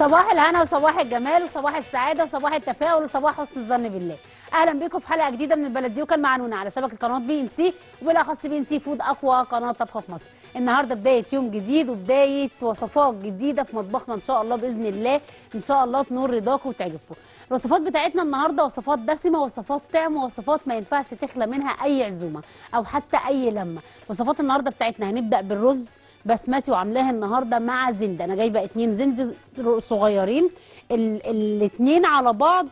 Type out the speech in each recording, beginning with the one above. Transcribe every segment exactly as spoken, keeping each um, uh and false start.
صباح الهنا وصباح الجمال وصباح السعاده وصباح التفاؤل وصباح حسن الظن بالله. اهلا بيكم في حلقه جديده من البلدي يوكل مع نونا على شبكه قناه بي ان سي، وبالاخص بي ان سي فود اقوى قناه طبخ في مصر. النهارده بدايه يوم جديد وبدايه وصفات جديده في مطبخنا ان شاء الله، باذن الله ان شاء الله تنور رضاكم وتعجبكم. الوصفات بتاعتنا النهارده وصفات دسمه، وصفات طعم، وصفات ما ينفعش تخلى منها اي عزومه او حتى اي لمه. وصفات النهارده بتاعتنا هنبدا بالرز بسمتي، وعاملاها النهارده مع زند. انا جايبه اتنين زند صغيرين الاتنين على بعض،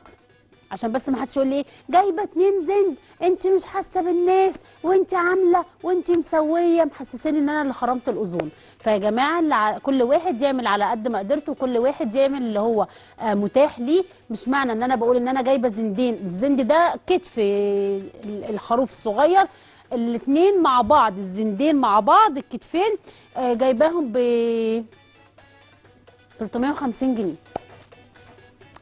عشان بس ما حدش يقول لي ايه جايبه اتنين زند انت مش حاسه بالناس وانت عامله وانت مسويه، محسسين ان انا اللي خرمت الاوزون. فيا جماعه كل واحد يعمل على قد ما قدرته، وكل واحد يعمل اللي هو متاح ليه. مش معنى ان انا بقول ان انا جايبه زندين، الزند ده كتف الخروف الصغير، الاثنين مع بعض الزندين مع بعض الكتفين جايباهم ب ثلاثمية وخمسين جنيه.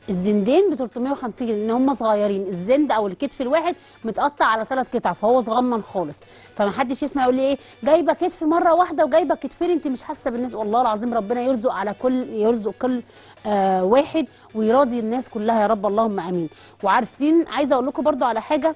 الزندين ب ثلاثمية وخمسين جنيه لان هم صغيرين، الزند او الكتف الواحد متقطع على ثلاث قطع فهو صغنن خالص. فمحدش يسمع يقول لي ايه جايبه كتف مره واحده وجايبه كتفين انت مش حاسه بالناس. والله العظيم ربنا يرزق على كل يرزق كل آه واحد ويراضي الناس كلها يا رب، اللهم امين. وعارفين عايزه اقول لكم برده على حاجه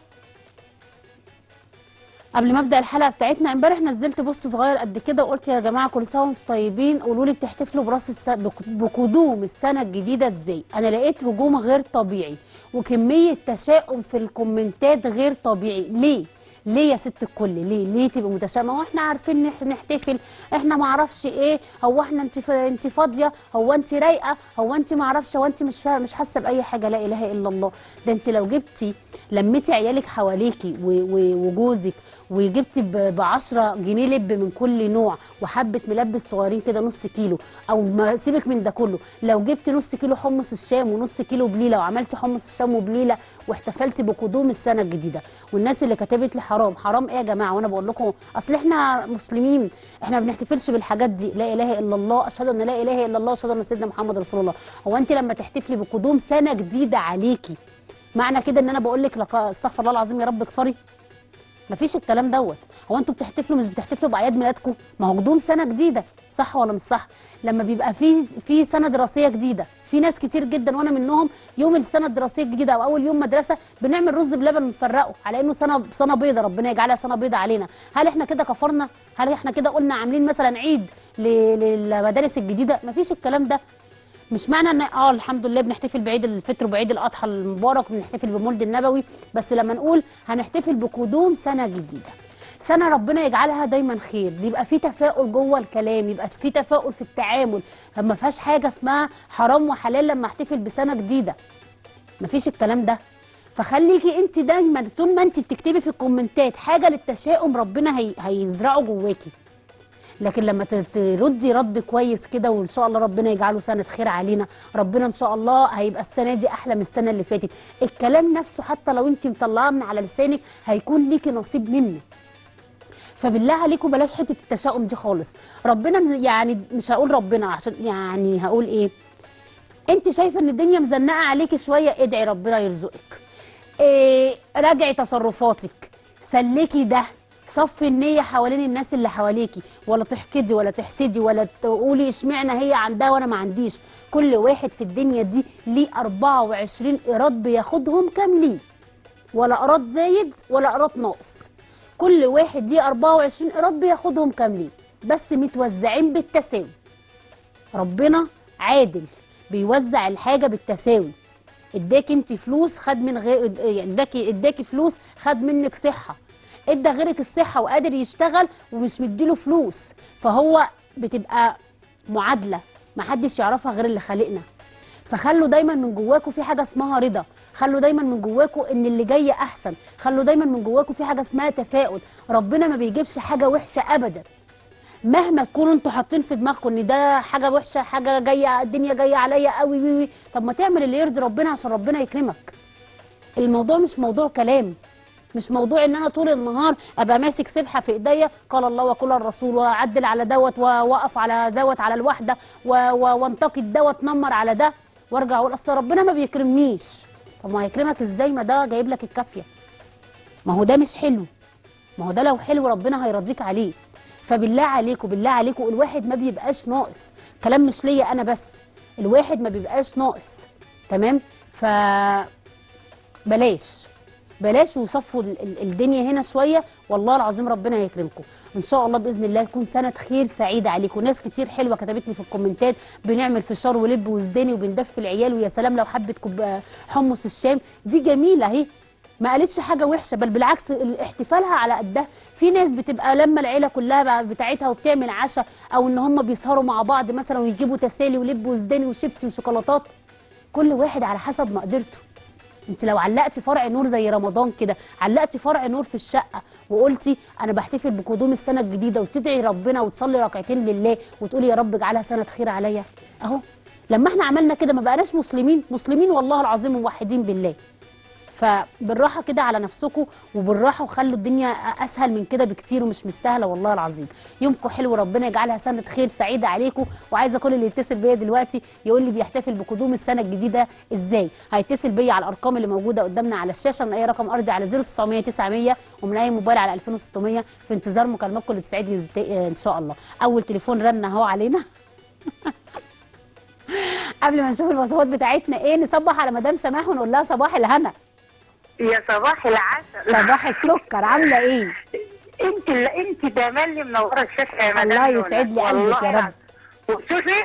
قبل ما ابدا الحلقه بتاعتنا. امبارح نزلت بوست صغير قد كده وقلت يا جماعه كل سنه وانتم طيبين، قولوا لي بتحتفلوا براس السنه بقدوم السنه الجديده ازاي؟ انا لقيت هجوم غير طبيعي وكميه تشاؤم في الكومنتات غير طبيعي. ليه؟ ليه يا ست الكل؟ ليه؟ ليه تبقى متشائمه؟ هو احنا عارفين نحتفل، احنا ما اعرفش ايه، هو احنا انت انت فاضيه؟ هو انت رايقه؟ هو انت ما اعرفش؟ هو انت مش مش حاسه باي حاجه؟ لا اله الا الله. ده انت لو جبتي لميتي عيالك حواليكي وجوزك وجبتي ب عشرة جنيه لب من كل نوع وحبه ملبس صغيرين كده نص كيلو، او ما سيبك من ده كله، لو جبتي نص كيلو حمص الشام ونص كيلو بليله وعملتي حمص الشام وبليله واحتفلتي بقدوم السنه الجديده. والناس اللي كتبت لي حرام حرام ايه يا جماعه وانا بقول لكم اصل احنا مسلمين احنا ما بنحتفلش بالحاجات دي. لا اله الا الله، اشهد ان لا اله الا الله، اشهد ان سيدنا محمد رسول الله. هو انت لما تحتفلي بقدوم سنه جديده عليكي معنى كده ان انا بقول لك استغفر الله العظيم يا رب اكفري؟ مفيش الكلام دوت. هو انتوا بتحتفلوا مش بتحتفلوا باعياد ميلادكم؟ ما هو قدوم سنه جديده، صح ولا مش صح؟ لما بيبقى في في سنه دراسيه جديده، في ناس كتير جدا وانا منهم يوم السنه الدراسيه الجديده او اول يوم مدرسه بنعمل رز بلبن ونفرقه على انه سنه سنه بيضه، ربنا يجعلها سنه بيضه علينا. هل احنا كده كفرنا؟ هل احنا كده قلنا عاملين مثلا عيد للمدارس الجديده؟ مفيش الكلام ده. مش معنى ان اه الحمد لله بنحتفل بعيد الفطر وبعيد الاضحى المبارك وبنحتفل بمولد النبوي، بس لما نقول هنحتفل بقدوم سنه جديده، سنه ربنا يجعلها دايما خير، يبقى في تفاؤل جوه الكلام، يبقى في تفاؤل في التعامل، ما فيهاش حاجه اسمها حرام وحلال لما احتفل بسنه جديده. مفيش الكلام ده. فخليكي انت دايما طول ما انت بتكتبي في الكومنتات حاجه للتشاؤم ربنا هي... هيزرعه جواكي. لكن لما تردي رد كويس كده وان شاء الله ربنا يجعله سنه خير علينا، ربنا ان شاء الله هيبقى السنه دي احلى من السنه اللي فاتت. الكلام نفسه حتى لو انت مطلعاه من على لسانك هيكون ليكي نصيب منه. فبالله عليكم بلاش حته التشاؤم دي خالص. ربنا يعني مش هقول ربنا عشان يعني هقول ايه، انت شايفه ان الدنيا مزنقه عليكي شويه، ادعي ربنا يرزقك. إيه راجعي تصرفاتك، سلكي ده، صفي النية حوالين الناس اللي حواليكي، ولا تحقدي ولا تحسدي ولا تقولي اشمعنى هي عندها وانا ما عنديش. كل واحد في الدنيا دي ليه أربعة وعشرين قراط بياخدهم كاملين، ولا قراط زايد ولا قراط ناقص. كل واحد ليه أربعة وعشرين قراط بياخدهم كاملين بس متوزعين بالتساوي. ربنا عادل بيوزع الحاجة بالتساوي. اداكي انت فلوس خد من غير اداكي اداكي فلوس خد منك صحة، ادى غيرك الصحه وقادر يشتغل ومش مديله فلوس، فهو بتبقى معادله محدش يعرفها غير اللي خالقنا. فخلوا دايما من جواكوا في حاجه اسمها رضا، خلوا دايما من جواكوا ان اللي جاي احسن، خلوا دايما من جواكوا في حاجه اسمها تفاؤل. ربنا ما بيجيبش حاجه وحشه ابدا مهما تكونوا انتوا حاطين في دماغكم ان ده حاجه وحشه، حاجه جايه الدنيا جايه عليا قوي وي وي. طب ما تعمل اللي يرضي ربنا عشان ربنا يكرمك. الموضوع مش موضوع كلام، مش موضوع ان انا طول النهار ابقى ماسك سبحه في ايديا قال الله وقال الرسول واعدل على دوت واوقف على دوت على الواحده وانتقد ده واتنمر على ده وارجع اقول اصل ربنا ما بيكرمنيش. طب ما هيكرمك ازاي ما ده جايب لك الكافيه؟ ما هو ده مش حلو، ما هو ده لو حلو ربنا هيرضيك عليه. فبالله عليكم بالله عليكم الواحد ما بيبقاش ناقص، كلام مش ليا انا بس، الواحد ما بيبقاش ناقص، تمام؟ فبلاش بلاش وصفوا الدنيا هنا شويه، والله العظيم ربنا هيكرمكم ان شاء الله باذن الله. تكون سنه خير سعيده عليكم. ناس كتير حلوه كتبت لي في الكومنتات بنعمل فشار ولب وزداني وبندف العيال، ويا سلام لو حبه كوب حمص الشام دي جميله اهي، ما قالتش حاجه وحشه، بل بالعكس احتفالها على قدها. في ناس بتبقى لما العيله كلها بتاعتها وبتعمل عشاء، او ان هم بيسهروا مع بعض مثلا ويجيبوا تسالي ولب وزداني وشيبسي وشوكولاتات، كل واحد على حسب مقدرته. انت لو علقتي فرع نور زي رمضان كده، علقتي فرع نور في الشقه وقلتي انا بحتفل بقدوم السنه الجديده، وتدعي ربنا وتصلي ركعتين لله وتقولي يا رب اجعلها سنه خير عليا، اهو لما احنا عملنا كده ما بقناش مسلمين، مسلمين والله العظيم وموحدين بالله. فبالراحه كده على نفسكم وبالراحه، وخلوا الدنيا اسهل من كده بكتير ومش مستاهله والله العظيم. يومكم حلو، ربنا يجعلها سنه خير سعيده عليكم. وعايزه كل اللي يتصل بيا دلوقتي يقول لي بيحتفل بقدوم السنه الجديده ازاي. هيتصل بيا على الارقام اللي موجوده قدامنا على الشاشه، من اي رقم ارضي على صفر تسعمية تسعمية ومن اي موبايل على الفين وستمية. في انتظار مكالماتكم اللي بتسعدني ان شاء الله. اول تليفون رن اهو علينا. قبل ما نشوف الوصفات بتاعتنا ايه، نصبح على مدام سماح ونقول لها صباح الهنا يا صباح العسل صباح السكر. عامله ايه؟ انت اللي انت دملي منوره الشاشه يا مدام. الله يسعد لي قلبك يا رب. وشوفي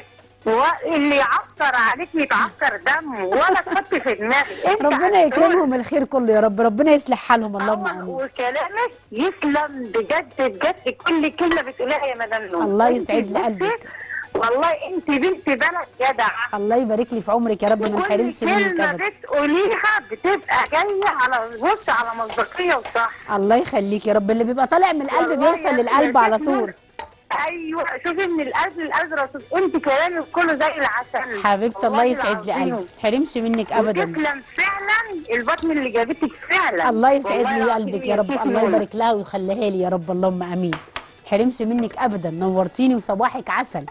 اللي يعكر عليك يتعكر دم ولا تحطي في دماغك. ربنا يكرمهم الخير كله يا رب، ربنا يصلح حالهم. اللهم امين. وكلامك يسلم بجد بجد، كل كلمه بتقولها يا مدام نور. الله يسعد لي قلبك والله، انت بنت بلد جدع. الله يبارك لي في عمرك يا رب، ما نحرمش منك ابدا. كل بتقوليها بتبقى جايه على بص على مصداقيه وصح. الله يخليك يا رب، اللي بيبقى طالع من القلب بيوصل للقلب على طول. ايوه شوفي من القلب للقلب، انت كلامك كله زي العسل حبيبتي. الله يسعد لي قلبك، ما تحرمش منك ابدا. تسلم فعلا البطن اللي جابتك فعلا. الله يسعد لي قلبك يا رب، الله يبارك لها ويخليها لي يا رب. اللهم امين، ما تحرمش منك ابدا. نورتيني وصباحك عسل.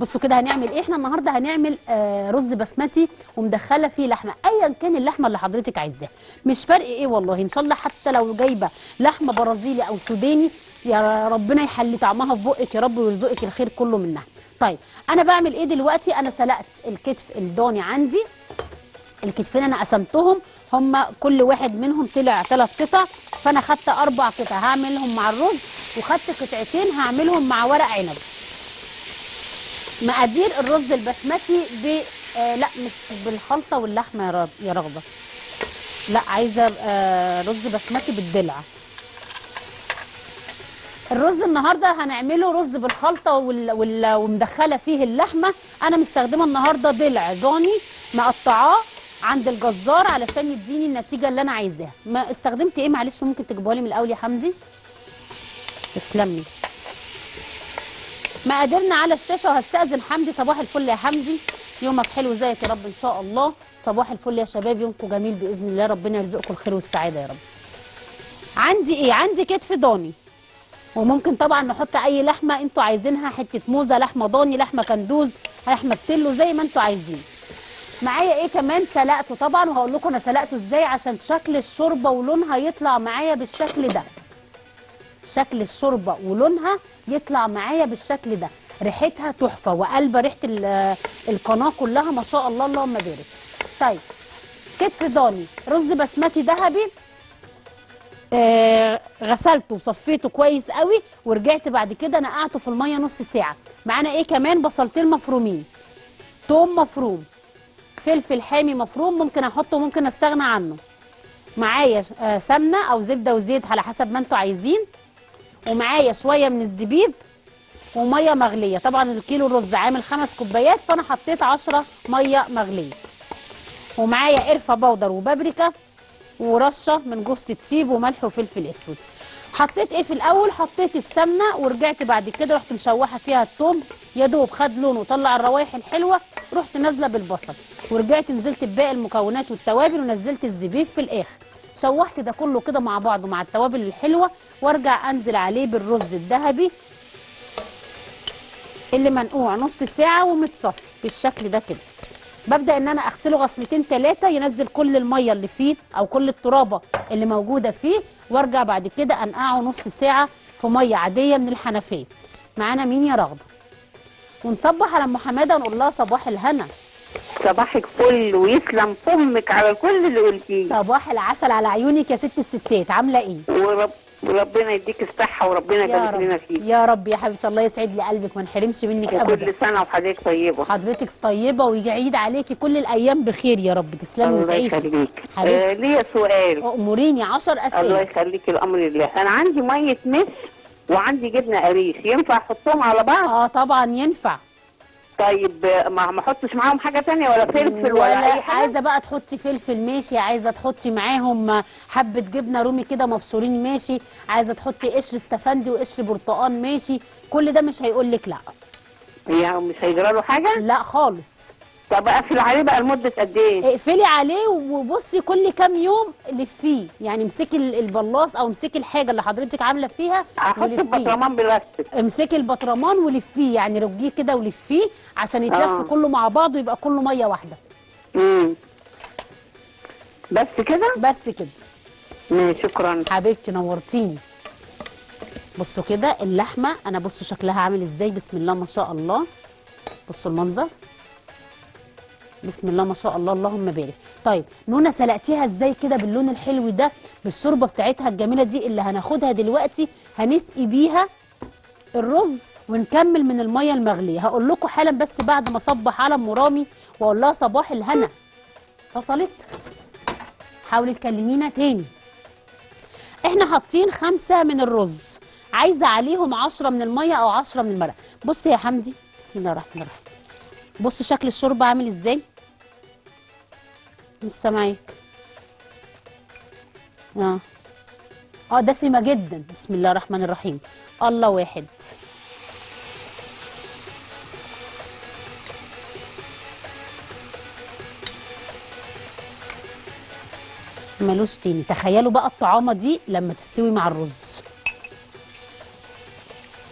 بصوا كده هنعمل ايه احنا النهارده؟ هنعمل آه رز بسمتي ومدخله فيه لحمه، ايا كان اللحمه اللي حضرتك عايزاها مش فارق ايه والله. ان شاء الله حتى لو جايبه لحمه برازيلي او سوداني، يا ربنا يحلي طعمها في بقك يا رب ويرزقك الخير كله منها. طيب انا بعمل ايه دلوقتي؟ انا سلقت الكتف الضاني عندي، الكتفين انا قسمتهم، هم كل واحد منهم طلع ثلاث قطع، فانا خدت اربع قطع هعملهم مع الرز، وخدت قطعتين هعملهم مع ورق عنب. مقادير الرز البسمتي ب آه لا مش بالخلطه واللحمه يا رغده، لا عايزه آه رز بسمتي بالدلعه. الرز النهارده هنعمله رز بالخلطه وال... وال... ومدخله فيه اللحمه. انا مستخدمه النهارده دلع ضاني مقطعاه عند الجزار علشان يديني النتيجه اللي انا عايزاها. ما استخدمت ايه معلش ممكن تجيبها لي من الاول يا حمدي؟ تسلمي. مقاديرنا على الشاشه، وهستأذن حمدي. صباح الفل يا حمدي، يومك حلو زيك يا رب ان شاء الله. صباح الفل يا شباب، يومكم جميل باذن الله، ربنا يرزقكم الخير والسعاده يا رب. عندي ايه؟ عندي كتف ضاني، وممكن طبعا نحط اي لحمه انتوا عايزينها، حته موزه، لحمه ضاني، لحمه كندوز، لحمه بتلو، زي ما انتوا عايزين. معايا ايه كمان؟ سلقته طبعا، وهقول لكم انا سلقته ازاي عشان شكل الشوربه ولونها يطلع معايا بالشكل ده. شكل الشوربه ولونها يطلع معايا بالشكل ده، ريحتها تحفه وقلبه ريحه القناه كلها ما شاء الله، اللهم بارك. طيب كتف ضاني، رز بسمتي ذهبي، آه غسلته وصفيته كويس قوي ورجعت بعد كده نقعته في الميه نص ساعه. معانا ايه كمان؟ بصلتين مفرومين، توم مفروم، فلفل حامي مفروم، ممكن احطه ممكن استغنى عنه. معايا آه سمنه او زبده وزيت على حسب ما انتوا عايزين، ومعايا شويه من الزبيب وميه مغليه. طبعا الكيلو الرز عامل خمس كوبايات، فانا حطيت عشرة ميه مغليه، ومعايا قرفه بودر وبابريكا ورشه من جوزة الطيب وملح وفلفل اسود. حطيت ايه في الاول؟ حطيت السمنه ورجعت بعد كده رحت مشوحه فيها الثوم، يا دوب خد لونه وطلع الروايح الحلوه، رحت نازله بالبصل ورجعت نزلت بباقي المكونات والتوابل، ونزلت الزبيب في الاخر. شوحت ده كله كده مع بعضه مع التوابل الحلوه، وارجع انزل عليه بالرز الذهبي اللي منقوع نص ساعه ومتصفي بالشكل ده كده. ببدا ان انا اغسله غسلتين ثلاثه ينزل كل الميه اللي فيه او كل الترابه اللي موجوده فيه، وارجع بعد كده انقعه نص ساعه في ميه عاديه من الحنفيه. معانا مين يا رغده؟ ونصبح على ام حماده ونقول لها صباح الهنا. صباحك فل ويسلم فمك على كل اللي قلتيه. صباح العسل على عيونك يا ست الستات، عامله ايه؟ ورب وربنا يديك الصحه وربنا يبارك لنا فيك يا رب يا حبيبتي. الله يسعد لي قلبك، ما نحرمش منك ابدا. كل سنه وحضرتك طيبه. حضرتك طيبه ويجي عيد عليكي كل الايام بخير يا رب. تسلمي وتعيشي. الله يخليكي. آه ليا سؤال. اموريني عشر اسئله. الله يخليك الامر لله. انا عندي ميه مس وعندي جبنه قريش، ينفع احطهم على بعض؟ اه طبعا ينفع. طيب ما احطش معاهم حاجه ثانيه ولا فلفل ولا, ولا اي حاجه؟ عايزه بقى تحطي فلفل ماشي، عايزه تحطي معاهم حبه جبنه رومي كده مبشورين ماشي، عايزه تحطي قشر استفندي وقشر برتقان ماشي، كل ده مش هيقول لك لا. يعني مش هيجرى له حاجه؟ لا خالص. طب اقفل عليه بقى لمده قد ايه؟ اقفلي عليه وبصي كل كام يوم لفيه، يعني امسكي البلاص او امسكي الحاجه اللي حضرتك عامله فيها ولفيه. احط البطرمان بلاستيك. امسكي البطرمان ولفيه، يعني رجيه كده ولفيه عشان يتلف آه. كله مع بعضه ويبقى كله ميه واحده. امم بس كده؟ بس كده. ماشي شكرا حبيبتي نورتيني. بصوا كده اللحمه، انا بصوا شكلها عامل ازاي، بسم الله ما شاء الله. بصوا المنظر. بسم الله ما شاء الله اللهم بارك. طيب نونا سلقتيها ازاي كده باللون الحلو ده بالشوربه بتاعتها الجميله دي اللي هناخدها دلوقتي هنسقي بيها الرز ونكمل من الميه المغليه. هقول لكم حالا بس بعد ما صبح على ام رامي واقول لها صباح الهنا. فصلت؟ حاولي تكلمينا تاني. احنا حاطين خمسه من الرز، عايزه عليهم عشرة من الميه او عشرة من المرق. بصي يا حمدي بسم الله الرحمن الرحيم. بص شكل الشوربه عامل ازاي؟ مش سامعاك. اه اه دسمه جدا. بسم الله الرحمن الرحيم. الله واحد. ملوش تاني. تخيلوا بقى الطعامه دي لما تستوي مع الرز.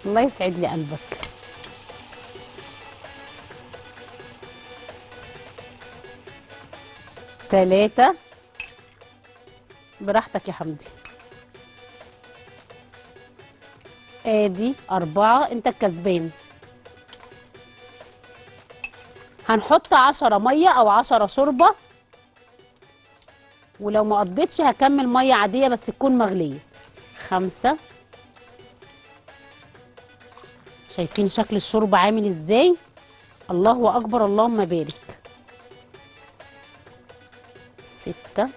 الله يسعد لي قلبك. تلاتة. براحتك يا حمدي. ادي اربعة، انت الكسبان. هنحط عشرة مية او عشرة شوربة، ولو ما قضيتش هكمل مية عادية بس تكون مغلية. خمسة. شايفين شكل الشوربة عامل ازاي؟ الله اكبر اللهم بارك. ستة.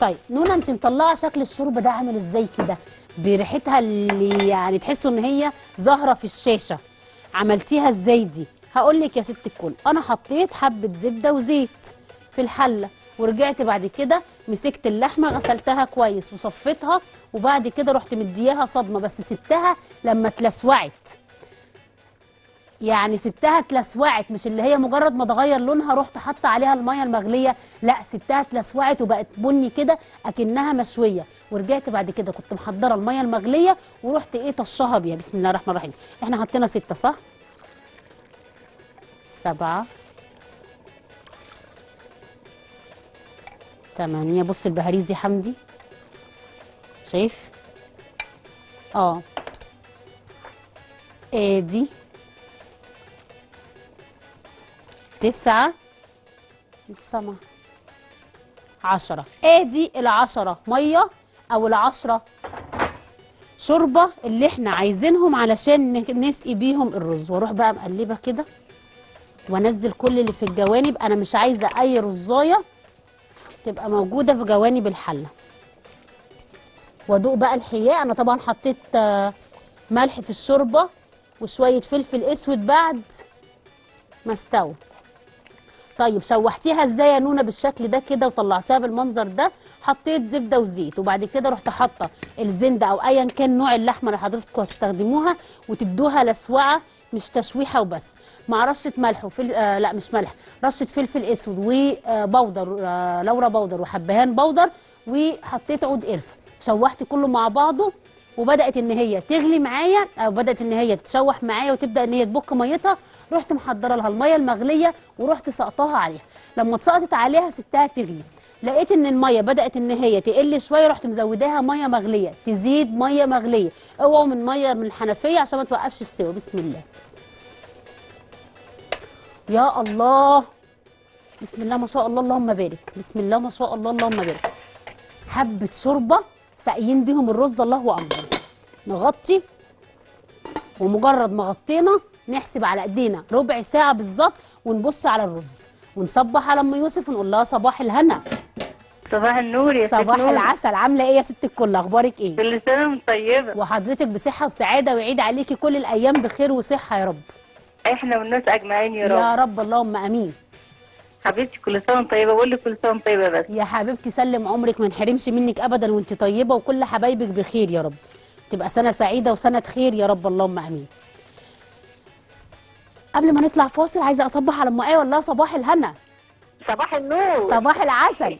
طيب نونا انت مطلعه شكل الشوربه ده عامل ازاي كده بريحتها اللي يعني تحسوا ان هي ظاهره في الشاشه، عملتيها ازاي دي؟ هقول لك يا ست الكل، انا حطيت حبه زبده وزيت في الحله ورجعت بعد كده مسكت اللحمه غسلتها كويس وصفيتها وبعد كده رحت مدياها صدمه بس سبتها لما اتلسوعت، يعني سبتها اتلسوعت مش اللي هي مجرد ما تغير لونها رحت حاطه عليها الميه المغليه، لا سبتها اتلسوعت وبقت بني كده اكنها مشويه، ورجعت بعد كده كنت محضره الميه المغليه ورحت ايه طشها بيها. بسم الله الرحمن الرحيم. احنا حطينا ستة صح؟ سبعة. تمانية. بص البهاريز يا حمدي شايف؟ اه ادي تسعة. السما. عشرة. ادي العشرة مية او العشرة شوربة اللي احنا عايزينهم علشان نسقي بيهم الرز. واروح بقى مقلبة كده وانزل كل اللي في الجوانب، انا مش عايزة اي رزاية تبقى موجودة في جوانب الحلة. وادوق بقى الحياء. انا طبعا حطيت ملح في الشوربة وشوية فلفل اسود بعد ما استوى. طيب شوحتيها ازاي يا نونا بالشكل ده كده وطلعتيها بالمنظر ده؟ حطيت زبده وزيت وبعد كده رحت حاطه الزنده او ايا كان نوع اللحمه اللي حضرتكم هتستخدموها وتدوها لسوعه مش تشويحه وبس، مع رشه ملح وفل... آه لا مش ملح، رشه فلفل اسود وبودر آه لورا بودر وحبهان بودر وحطيت عود قرفه، شوحت كله مع بعضه وبدات ان هي تغلي معايا او بدات ان هي تتشوح معايا وتبدا ان هي تبك ميتها، رحت محضره لها الميه المغليه ورحت سقطاها عليها، لما اتسقطت عليها سبتها تغلي، لقيت ان الميه بدات ان هي تقل شويه، رحت مزوداها ميه مغليه، تزيد ميه مغليه، اوعوا من ميه من الحنفيه عشان ما توقفش السوا. بسم الله. يا الله، بسم الله ما شاء الله، اللهم بارك، بسم الله ما شاء الله، اللهم بارك. حبه شوربه ساقيين بيهم الرز، الله اكبر. نغطي، ومجرد ما غطينا نحسب على ايدينا ربع ساعه بالظبط، ونبص على الرز ونصبح على ام يوسف ونقول لها صباح الهنا صباح النور يا ست صباح نور. العسل. عامله ايه يا ست الكل؟ اخبارك ايه؟ كل سنه وانت طيبه وحضرتك بصحه وسعاده، ويعيد عليكي كل الايام بخير وصحه يا رب، احنا والناس اجمعين يا رب، يا رب اللهم امين. حبيبتي كل سنه وانت طيبه، بقول لك كل سنه وانت طيبه. بس يا حبيبتي سلم عمرك، ما نحرمش منك ابدا، وانت طيبه وكل حبايبك بخير يا رب، تبقى سنه سعيده وسنه خير يا رب اللهم امين. قبل ما نطلع فاصل عايزه اصبح على ام ايه والله صباح الهنا صباح النور صباح العسل.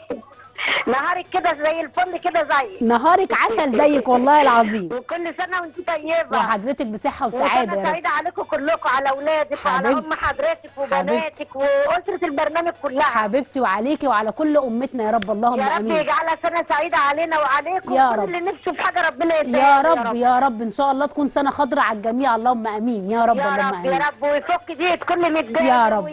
نهارك كده زي الفل كده زيك، نهارك عسل زيك والله العظيم، وكل سنه وانت طيبه وحضرتك بصحه وسعاده. انا سعيده عليكم كلكم، على اولادك وعلى ام حضرتك وبناتك واسره البرنامج كلها حبيبتي، وعليكي وعلى كل امتنا يا رب اللهم امين. يا رب يجعلها سنه سعيده علينا وعليكم، كل اللي نفسه في حاجه ربنا يديها يا رب يا رب، ان شاء الله تكون سنه خضراء على الجميع اللهم امين يا رب اللهم امين يا رب، ويفك ديت كل متضايق يا رب،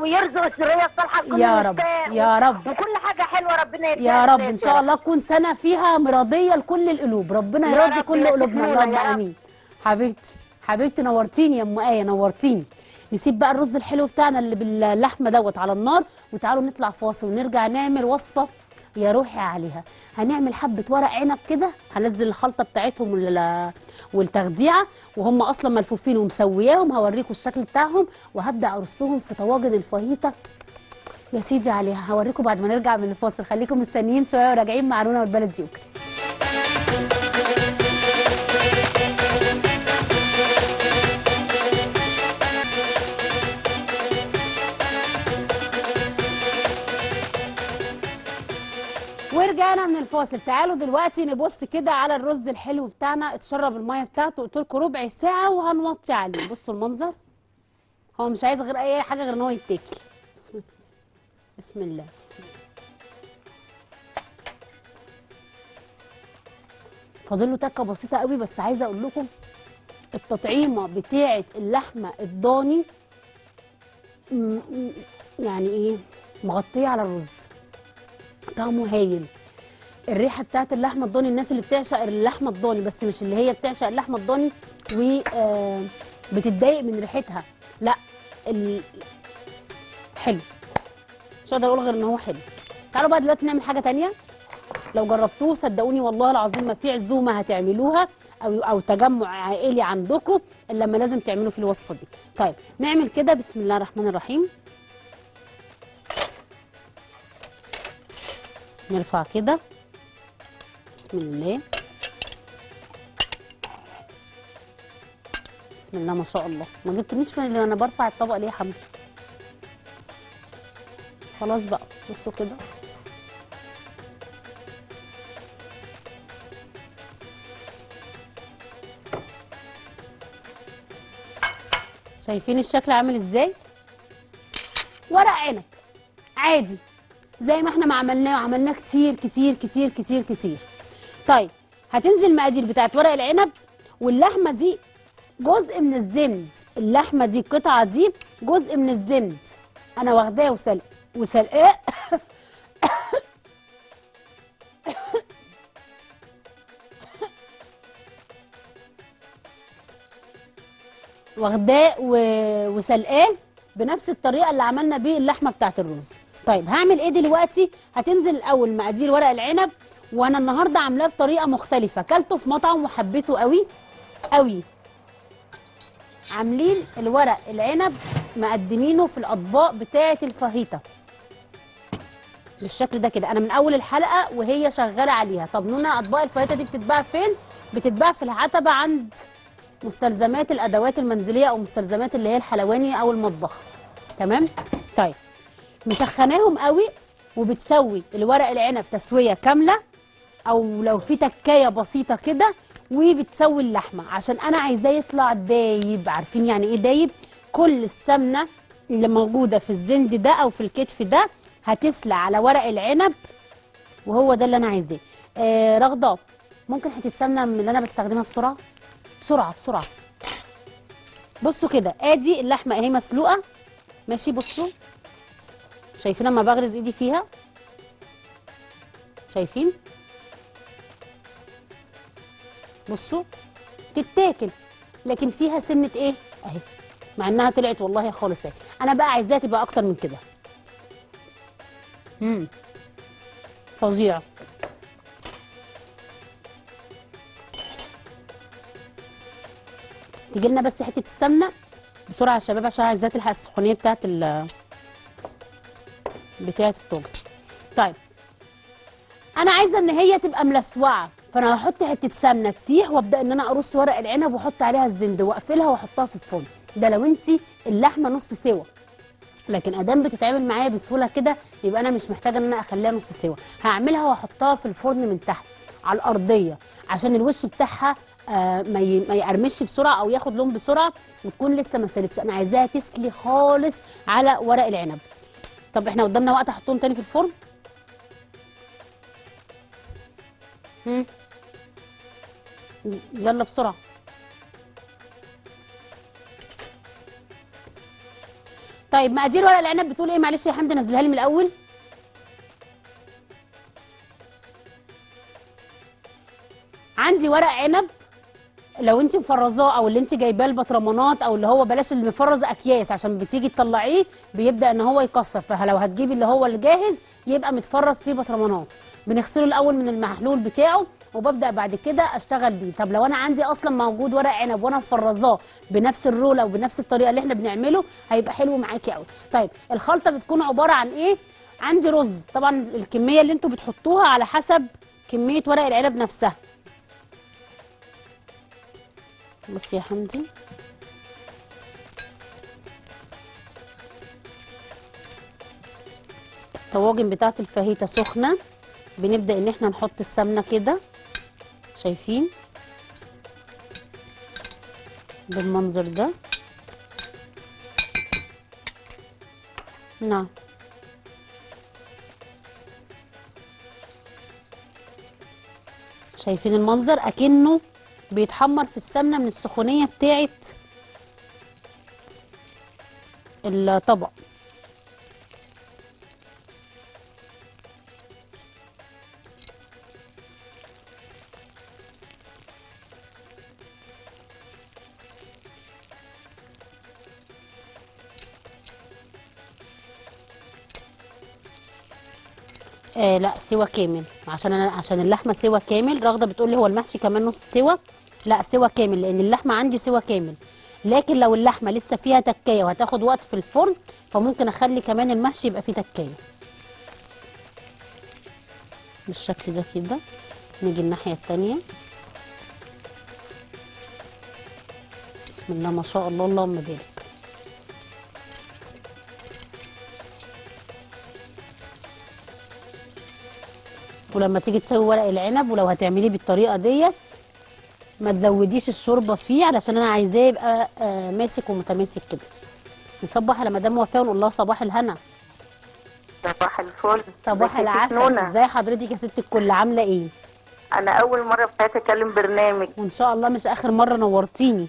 ويرزق السريه الصالحه لكل يا رب يا رب، وكل حاجه حلوه ربنا يا رب ان شاء الله، تكون سنه فيها مرضيه لكل القلوب، ربنا يراضي كل قلوبنا اللهم امين. حبيبتي حبيبتي نورتيني يا ام ايه نورتيني. نسيب بقى الرز الحلو بتاعنا اللي باللحمه دوت على النار، وتعالوا نطلع فاصل ونرجع نعمل وصفه يا روحي عليها. هنعمل حبه ورق عنب كده، هنزل الخلطه بتاعتهم والتخديعه وهم اصلا ملفوفين ومسوياهم، هوريكم الشكل بتاعهم، وهبدا ارصهم في طواجن الفاهيتا يا سيدي عليها، هوريكم بعد ما نرجع من الفاصل، خليكم مستنيين شويه وراجعين مع نونا والبلدي يوكل. ورجعنا من الفاصل، تعالوا دلوقتي نبص كده على الرز الحلو بتاعنا، اتشرب الميه بتاعته، قلت لكم ربع ساعه وهنوطي عليه. بصوا المنظر، هو مش عايز غير اي حاجه غير ان هو يتاكل. بسم الله بسم الله بسم الله. فاضل له تكه بسيطه قوي، بس عايزه اقول لكم التطعيمه بتاعه اللحمه الضاني يعني ايه، مغطيه على الرز، طعمه هايل. الريحه بتاعه اللحمه الضاني، الناس اللي بتعشق اللحمه الضاني بس مش اللي هي بتعشق اللحمه الضاني وبتتضايق من ريحتها، لا ال... حلو، مش هقدر اقول غير ان هو حلو. تعالوا بقى دلوقتي نعمل حاجه ثانيه، لو جربتوه صدقوني والله العظيم ما في عزومه هتعملوها او او تجمع عائلي عندكم الا لما لازم تعملوا في الوصفه دي. طيب نعمل كده، بسم الله الرحمن الرحيم، نرفع كده، بسم الله بسم الله ما شاء الله. ما جبتنيش اللي انا برفع الطبق ليه يا حمدي؟ خلاص بقى بصوا كده، شايفين الشكل عامل ازاي؟ ورق عنب عادي زي ما احنا ما عملناه، وعملناه كتير كتير كتير كتير كتير. طيب هتنزل المقادير بتاعت ورق العنب، واللحمه دي جزء من الزند، اللحمه دي القطعه دي جزء من الزند، انا واخداه وسلق وسلقاه واخداه وسلقاه بنفس الطريقه اللي عملنا بيه اللحمه بتاعت الرز. طيب هعمل ايه دلوقتي؟ هتنزل الاول مقادير ورق العنب، وانا النهارده عاملاه بطريقه مختلفه، اكلته في مطعم وحبيته قوي قوي. عاملين الورق العنب مقدمينه في الاطباق بتاعه الفاهيتا بالشكل ده كده، انا من اول الحلقه وهي شغاله عليها. طب نونا اطباق الفاهيتا دي بتتباع فين؟ بتتباع في العتبه عند مستلزمات الادوات المنزليه او مستلزمات اللي هي الحلواني او المطبخ. تمام؟ طيب مسخناهم قوي، وبتسوي الورق العنب تسويه كامله او لو في تكايه بسيطه كده، وبتسوي اللحمه عشان انا عايزاه يطلع دايب. عارفين يعني ايه دايب؟ كل السمنه اللي موجوده في الزند ده او في الكتف ده هتسلق على ورق العنب، وهو ده اللي انا عايزاه. آه رغضه ممكن هتتسنى من اللي انا بستخدمها بسرعه بسرعه بسرعه. بصوا كده، ادي اللحمه اهي مسلوقه ماشي. بصوا شايفين لما بغرز ايدي فيها، شايفين؟ بصوا تتاكل، لكن فيها سنه ايه اهي، مع انها طلعت والله خالص اهي. انا بقى عايزاها تبقى اكتر من كده. امم فظيعه. تيجي لنا بس حته السمنه بسرعه يا شباب، عشان عايزاها تلحق السخونيه بتاعه ال بتاعه الطاجن. طيب انا عايزه ان هي تبقى ملسوعه، فانا هحط حته سمنه تسيح وابدا ان انا ارص ورق العنب واحط عليها الزند واقفلها واحطها في الفرن. ده لو انت اللحمه نص سوا، لكن ادام بتتعامل معايا بسهوله كده يبقى انا مش محتاجه ان انا اخليها نص سوا. هعملها واحطها في الفرن من تحت على الارضيه عشان الوش بتاعها آه ما يقرمش بسرعه او ياخد لون بسرعه، وتكون لسه ما سالتش. انا عايزاها تسلي خالص على ورق العنب. طب احنا قدامنا وقت احطهم تاني في الفرن. هم. يلا بسرعه. طيب مقادير ورق العنب بتقول ايه؟ معلش يا حمد نزلها لي من الاول. عندي ورق عنب لو انت مفرزاه او اللي انت جايباه البطرمانات، او اللي هو بلاش اللي مفرز اكياس، عشان بتيجي تطلعيه بيبدا ان هو يكسر. فلو هتجيبي اللي هو الجاهز يبقى متفرز فيه بطرمانات. بنغسله الاول من المحلول بتاعه وببدا بعد كده اشتغل بيه. طب لو انا عندي اصلا موجود ورق عنب وانا مفرزاه بنفس الروله وبنفس الطريقه اللي احنا بنعمله هيبقى حلو معاكي قوي. طيب الخلطه بتكون عباره عن ايه؟ عندي رز، طبعا الكميه اللي انتوا بتحطوها على حسب كميه ورق العنب نفسها. بص يا حمدي، الطواجن بتاعت الفاهيتا سخنه، بنبدا ان احنا نحط السمنه كده، شايفين بالمنظر ده؟ نعم. شايفين المنظر اكنه بيتحمر في السمنه من السخونيه بتاعه الطبق. آه لا سوا كامل، عشان انا عشان اللحمه سوا كامل. رغده بتقول لي هو المحشي كمان نص سوا؟ لا سوا كامل، لان اللحمه عندي سوا كامل، لكن لو اللحمه لسه فيها تكايه وهتاخد وقت في الفرن فممكن اخلي كمان المحشي يبقى فيه تكايه بالشكل ده كده. نيجي الناحيه الثانيه. بسم الله ما شاء الله، اللهم بارك. ولما تيجي تسوي ورق العنب ولو هتعمليه بالطريقه ديت ما تزوديش الشوربه فيه، علشان انا عايزاه يبقى ماسك ومتماسك كده. نصبح على مدام وفاء ونقول لها صباح الهنا. صباح الفل، صباح العسل. ازاي حضرتك يا ست الكل، عامله ايه؟ انا اول مره في حياتي اكلم برنامج، وان شاء الله مش اخر مره. نورتيني.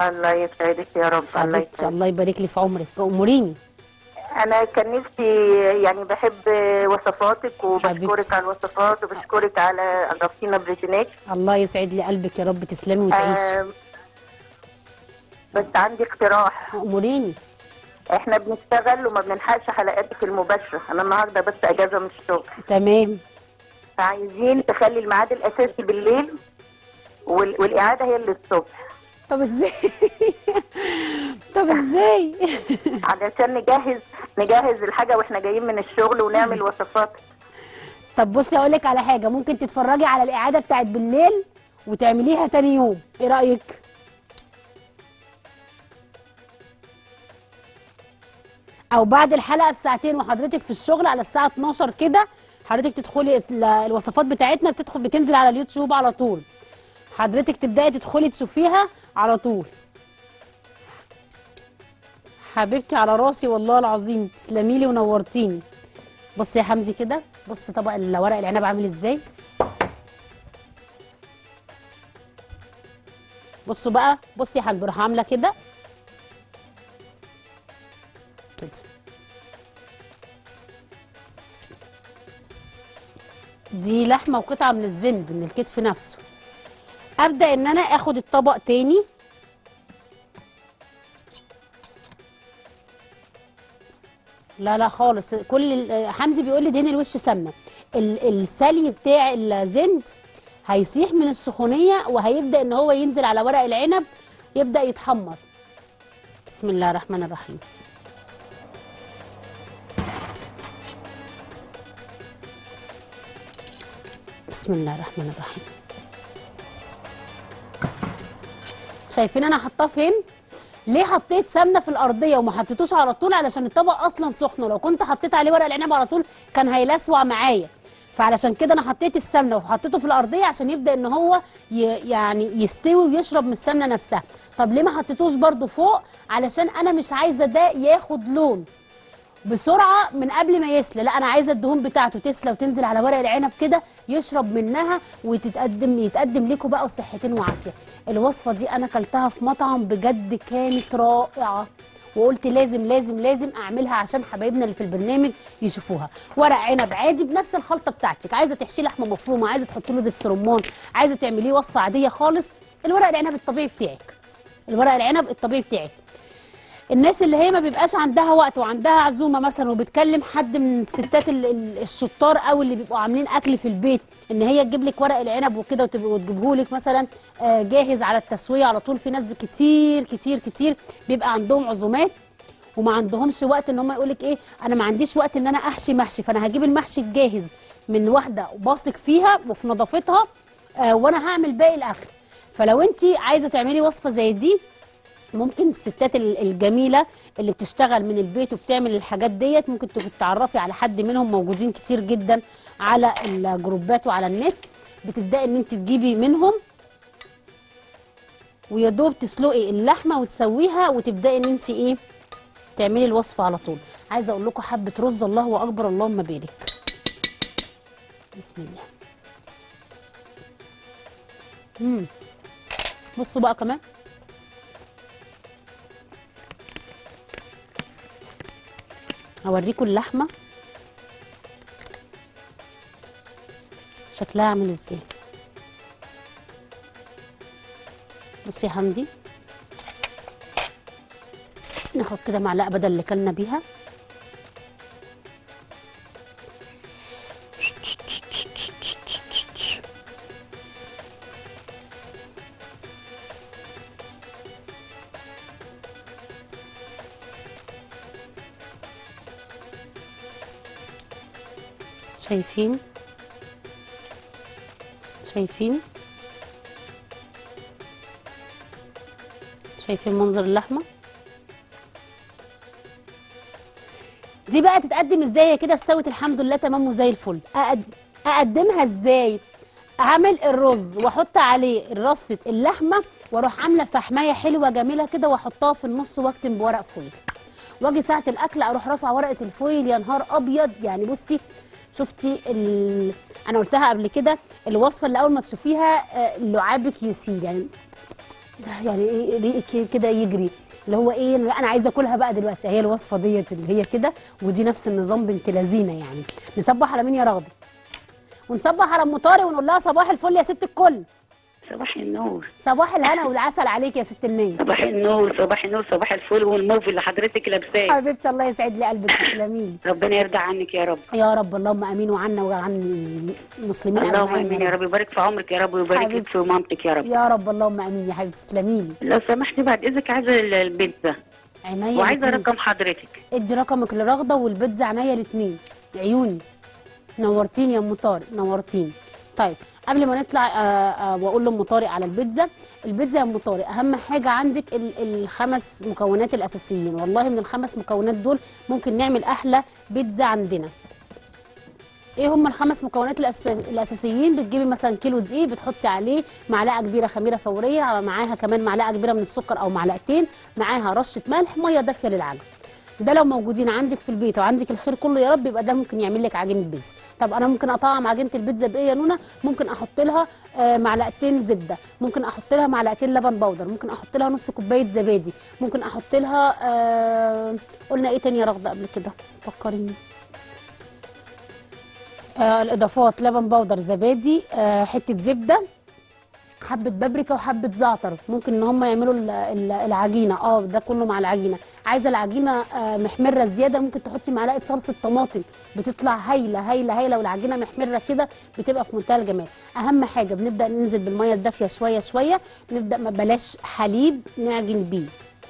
الله يسعدك يا رب. الله يسعدك، الله يبارك لي في عمرك. اموريني. أنا كان نفسي يعني، بحب وصفاتك وبشكرك على الوصفات وبشكرك على ضيفتينا بريجينات. الله يسعد لي قلبك يا رب، تسلمي وتعيشي. آه بس عندي اقتراح. أموريني. إحنا بنشتغل وما بنلحقش حلقاتك المباشرة، أنا النهارده بس أجازة من الشغل. تمام. فعايزين تخلي الميعاد الأساسي بالليل والإعادة هي اللي الصبح. طب ازاي؟ طب ازاي؟ علشان نجهز نجهز الحاجه واحنا جايين من الشغل ونعمل وصفات. طب بصي اقول لك على حاجه، ممكن تتفرجي على الاعاده بتاعت بالليل وتعمليها تاني يوم، ايه رايك؟ او بعد الحلقه بساعتين وحضرتك في الشغل على الساعه اتناشر كده، حضرتك تدخلي الوصفات بتاعتنا بتدخل بتنزل على اليوتيوب على طول، حضرتك تبداي تدخلي تشوفيها على طول. حبيبتي على راسي والله العظيم، تسلميلي ونورتيني. بص يا حمدي كده، بص طبق ورق العنب عامل ازاي. بصوا بقى، بص يا حمدي، راح عامله كده كده. دي لحمه وقطعه من الزند من الكتف نفسه. ابدا ان انا اخد الطبق تاني لا لا خالص. كل حمدي بيقول لي دهن الوش سمنه، السلي بتاع الزند هيسيح من السخونيه وهيبدا ان هو ينزل على ورق العنب يبدا يتحمر. بسم الله الرحمن الرحيم. بسم الله الرحمن الرحيم. شايفين انا حاطاه فين؟ ليه حطيت سمنه في الارضيه وما حطيتوش على طول؟ علشان الطبق اصلا سخن، ولو كنت حطيت عليه ورق العنب على طول كان هيلسوع معايا، فعلشان كده انا حطيت السمنه وحطيته في الارضيه عشان يبدا ان هو يعني يستوي ويشرب من السمنه نفسها. طب ليه ما حطيتوش برده فوق؟ علشان انا مش عايزه ده ياخد لون بسرعه من قبل ما يسلى، لا انا عايزه الدهون بتاعته تسلى وتنزل على ورق العنب كده يشرب منها وتتقدم، يتقدم لكم بقى وصحتين وعافيه. الوصفه دي انا اكلتها في مطعم بجد كانت رائعه، وقلت لازم لازم لازم اعملها عشان حبايبنا اللي في البرنامج يشوفوها. ورق عنب عادي بنفس الخلطه بتاعتك، عايزه تحشيه لحمه مفرومه، عايزه تحطي له دبس رمان، عايزه تعمليه وصفه عاديه خالص، الورق العنب الطبيعي بتاعك، الورق العنب الطبيعي بتاعك. الناس اللي هي ما بيبقاش عندها وقت وعندها عزومه مثلا وبتكلم حد من ستات الشطار او اللي بيبقوا عاملين اكل في البيت، ان هي تجيب لك ورق العنب وكده وتجيبه لك مثلا جاهز على التسويه على طول. في ناس كتير كتير كتير بيبقى عندهم عزومات وما عندهمش وقت ان هم يقول لك ايه، انا ما عنديش وقت ان انا احشي محشي، فانا هجيب المحشي الجاهز من واحده وباثق فيها وفي نظافتها وانا هعمل باقي الاكل. فلو انت عايزه تعملي وصفه زي دي، ممكن الستات الجميله اللي بتشتغل من البيت وبتعمل الحاجات ديت، ممكن تتعرفي على حد منهم، موجودين كتير جدا على الجروبات وعلى النت، بتبداي ان انت تجيبي منهم ويا دوب تسلقي اللحمه وتسويها وتبداي ان انت ايه تعملي الوصفه على طول. عايزه اقول لكم حبه رز، الله اكبر اللهم بارك. بسم الله. امم بصوا بقى كمان، هوريكم اللحمه شكلها عامل ازاي. بصي يا حمدي، ناخد كده معلقه بدل اللي كلنا بيها. شايفين شايفين شايفين منظر اللحمه دي بقى تتقدم ازاي؟ كده استوت الحمد لله تمام وزي الفل. اقدمها ازاي؟ اعمل الرز واحط عليه رصه اللحمه واروح عامله فحمايه حلوه جميله كده واحطها في النص واكتم بورق فويل، واجي ساعه الاكل اروح رافعه ورقه الفويل. يا نهار ابيض، يعني بصي شفتي ال... انا قلتها قبل كده، الوصفه اللي اول ما تشوفيها لعابك يسيل، يعني يعني ايه ريقك كده يجري، اللي هو ايه انا عايزه اكلها بقى دلوقتي. هي الوصفه ديت اللي هي كده، ودي نفس النظام بنت لذينه. يعني نصبح على مين يا رغده؟ ونصبح على ام طارق ونقول لها صباح الفل يا ست الكل، صباح النور، صباح الهنا والعسل عليك يا ست الناس. صباح النور، صباح النور، صباح الفل والموف اللي حضرتك لابساه حبيبتي. الله يسعد لي قلبك، تسلمي لي. ربنا يرضى عنك يا رب. يا رب اللهم امين، وعنا وعن المسلمين اللهم امين يا رب. يبارك في عمرك يا رب، ويبارك في مامتك يا رب. يا رب اللهم امين يا حبيبتي، تسلمي لي. لو سمحتي بعد اذنك عايزه البيتزا، عينيا، وعايزه رقم حضرتك. ادي رقمك لرغده والبيتزا عينيا الاثنين، عيوني. نورتيني يا ام طارق، نورتيني. طيب قبل ما نطلع آآ آآ واقول لام طارق على البيتزا، البيتزا يا ام طارق اهم حاجه عندك الخمس مكونات الاساسيين. والله من الخمس مكونات دول ممكن نعمل احلى بيتزا عندنا. ايه هم الخمس مكونات الأس... الاساسيين؟ بتجيبي مثلا كيلو دقيق، بتحطي عليه معلقه كبيره خميره فوريه، معاها كمان معلقه كبيره من السكر او معلقتين، معاها رشه ملح، ميه دافيه للعجن. ده لو موجودين عندك في البيت وعندك الخير كله يا رب، يبقى ده ممكن يعمل لك عجينه بيتزا. طب انا ممكن اطعم عجينه البيتزا بايه يا نونا؟ ممكن احط لها معلقتين زبده، ممكن احط لها معلقتين لبن بودر، ممكن احط لها نص كوبايه زبادي، ممكن احط لها آه... قلنا ايه تاني يا رغده قبل كده؟ فكريني. آه الاضافات لبن بودر، زبادي، آه حته زبده، حبه بابريكا وحبه زعتر. ممكن ان هم يعملوا العجينه اه ده كله مع العجينه. عايزه العجينه محمره زياده ممكن تحطي معلقه صلصه طماطم، بتطلع هايله هايله هايله، والعجينه محمره كده بتبقى في منتهى الجمال. اهم حاجه بنبدا ننزل بالميه الدافيه شويه شويه، نبدا ما بلاش حليب نعجن بيه،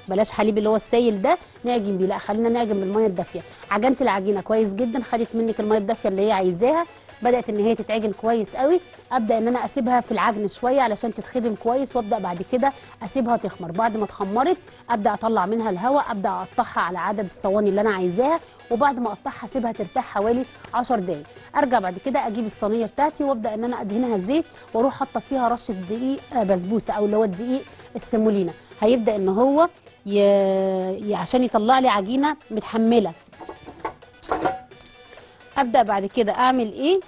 بلاش حليب اللي هو السائل ده نعجن بيه، لا خلينا نعجن بالميه الدافيه. عجنت العجينه كويس جدا، خدت منك الميه الدافيه اللي هي عايزاها، بدات ان هي تتعجن كويس قوي. ابدا ان انا اسيبها في العجن شويه علشان تتخدم كويس، وابدا بعد كده اسيبها تخمر. بعد ما اتخمرت ابدا اطلع منها الهواء، ابدا اقطعها على عدد الصواني اللي انا عايزاها، وبعد ما اقطعها اسيبها ترتاح حوالي عشر دقايق. ارجع بعد كده اجيب الصينيه بتاعتي وابدا ان انا ادهنها زيت، واروح حاطه فيها رشه دقيق بسبوسه او اللي هو الدقيق السيمولينا. هيبدا ان هو ي... عشان يطلع لي عجينه متحمله. ابدا بعد كده اعمل ايه؟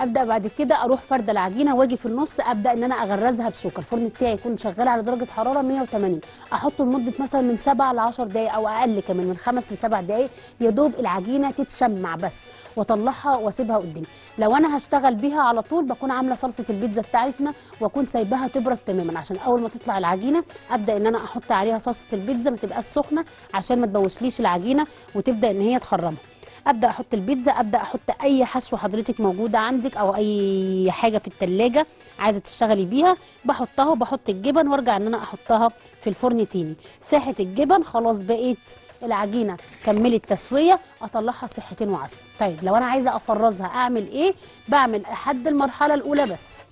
ابدا بعد كده اروح فرده العجينه واجي في النص ابدا ان انا اغرزها بشوكه. الفرن بتاعي يكون شغال على درجه حراره مية وتمانين، احطه لمده مثلا من سبعة لعشر دقائق او اقل كمان، من خمس لسبع دقائق، يا دوب العجينه تتشمع بس، واطلعها واسيبها قدامي. لو انا هشتغل بيها على طول بكون عامله صلصه البيتزا بتاعتنا واكون سايباها تبرد تماما، عشان اول ما تطلع العجينه ابدا ان انا احط عليها صلصه البيتزا، ما تبقاش سخنه عشان ما تبوشليش العجينه وتبدا ان هي تخرمها. ابدا احط البيتزا، ابدا احط اي حشوه حضرتك موجوده عندك او اي حاجه في الثلاجه عايزه تشتغلي بيها بحطها، وبحط الجبن وارجع ان انا احطها في الفرن تاني. ساحه الجبن خلاص بقيت العجينه كملت تسويه، اطلعها صحتين وعافيه. طيب لو انا عايزه افرزها اعمل ايه؟ بعمل لحد المرحله الاولى بس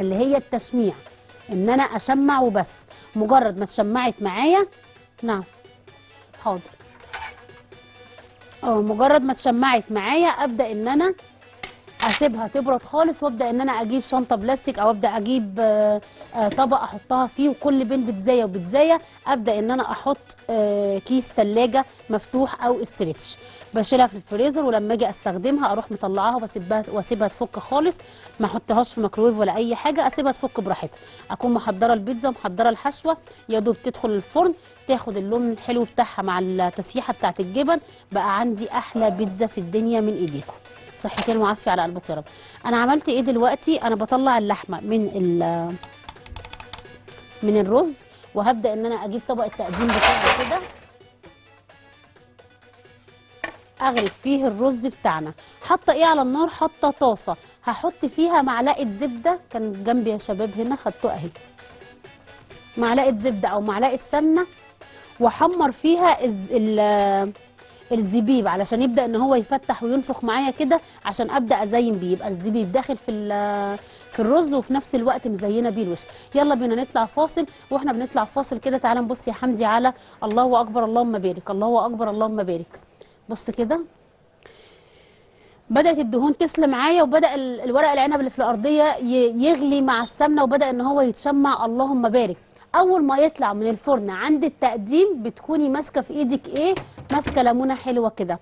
اللي هي التشميع، ان انا اشمع وبس. مجرد ما اتشمعت معايا، نعم حاضر، اه مجرد ما اتشمعت معايا ابدا ان انا اسيبها تبرد خالص، وابدا ان انا اجيب شنطه بلاستيك او ابدا اجيب آآ آآ طبق احطها فيه، وكل بين بيتزايه وبيتزايه ابدا ان انا احط كيس ثلاجه مفتوح او استريتش، بشيلها في الفريزر، ولما اجي استخدمها اروح مطلعاها واسيبها واسيبها تفك خالص، ما احطهاش في ميكروويف ولا اي حاجه، اسيبها تفك براحتها. اكون محضره البيتزا ومحضره الحشوه، يا دوب تدخل الفرن تاخد اللون الحلو بتاعها مع التسييحه بتاعت الجبن، بقى عندي احلى بيتزا في الدنيا من ايديكم. صحتين وعافيه على قلبك يا رب. انا عملت ايه دلوقتي؟ انا بطلع اللحمه من من الرز، وهبدا ان انا اجيب طبق التقديم بتاعي كده، اغرف فيه الرز بتاعنا. حاطه ايه على النار؟ حاطه طاسه هحط فيها معلقه زبده، كانت جنبي يا شباب هنا خدتوها اهي، معلقه زبده او معلقه سمنه، واحمر فيها الز... ال الزبيب علشان يبدا ان هو يفتح وينفخ معايا كده، عشان ابدا ازين بيه، يبقى الزبيب داخل في في الرز وفي نفس الوقت مزينه بيه الوش. يلا بينا نطلع فاصل، واحنا بنطلع فاصل كده تعالى نبص يا حمدي على الله اكبر اللهم بارك، الله اكبر اللهم بارك. بص كده بدات الدهون تسلم معايا، وبدا الورق العنب اللي في الارضيه يغلي مع السمنه، وبدا ان هو يتشمع اللهم بارك. اول ما يطلع من الفرن عند التقديم بتكوني ماسكه في ايدك ايه؟ ماسكه ليمونه حلوه كده،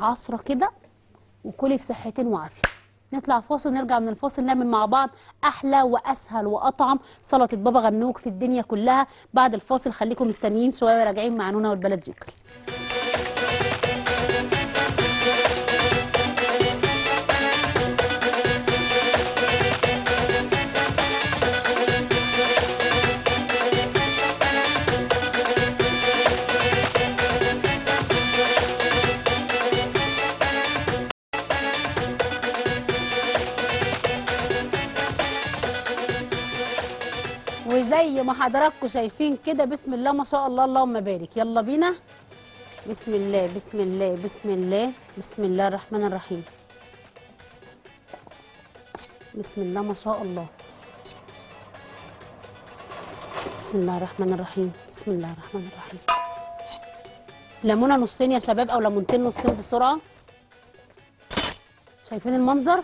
عصره كده، وكلي بصحتين وعافيه. نطلع فاصل، نرجع من الفاصل نعمل مع بعض احلى واسهل واطعم سلطه بابا غنوج في الدنيا كلها. بعد الفاصل خليكم مستنيين شويه وراجعين مع نونا والبلدي يوكل. زي ما حضراتكم شايفين كده، بسم الله ما شاء الله اللهم بارك. يلا بينا، بسم الله بسم الله بسم الله بسم الله الرحمن الرحيم، بسم الله ما شاء الله، بسم الله الرحمن الرحيم، بسم الله الرحمن الرحيم. ليمونه نصين يا شباب او ليمونتين نصين بسرعه. شايفين المنظر؟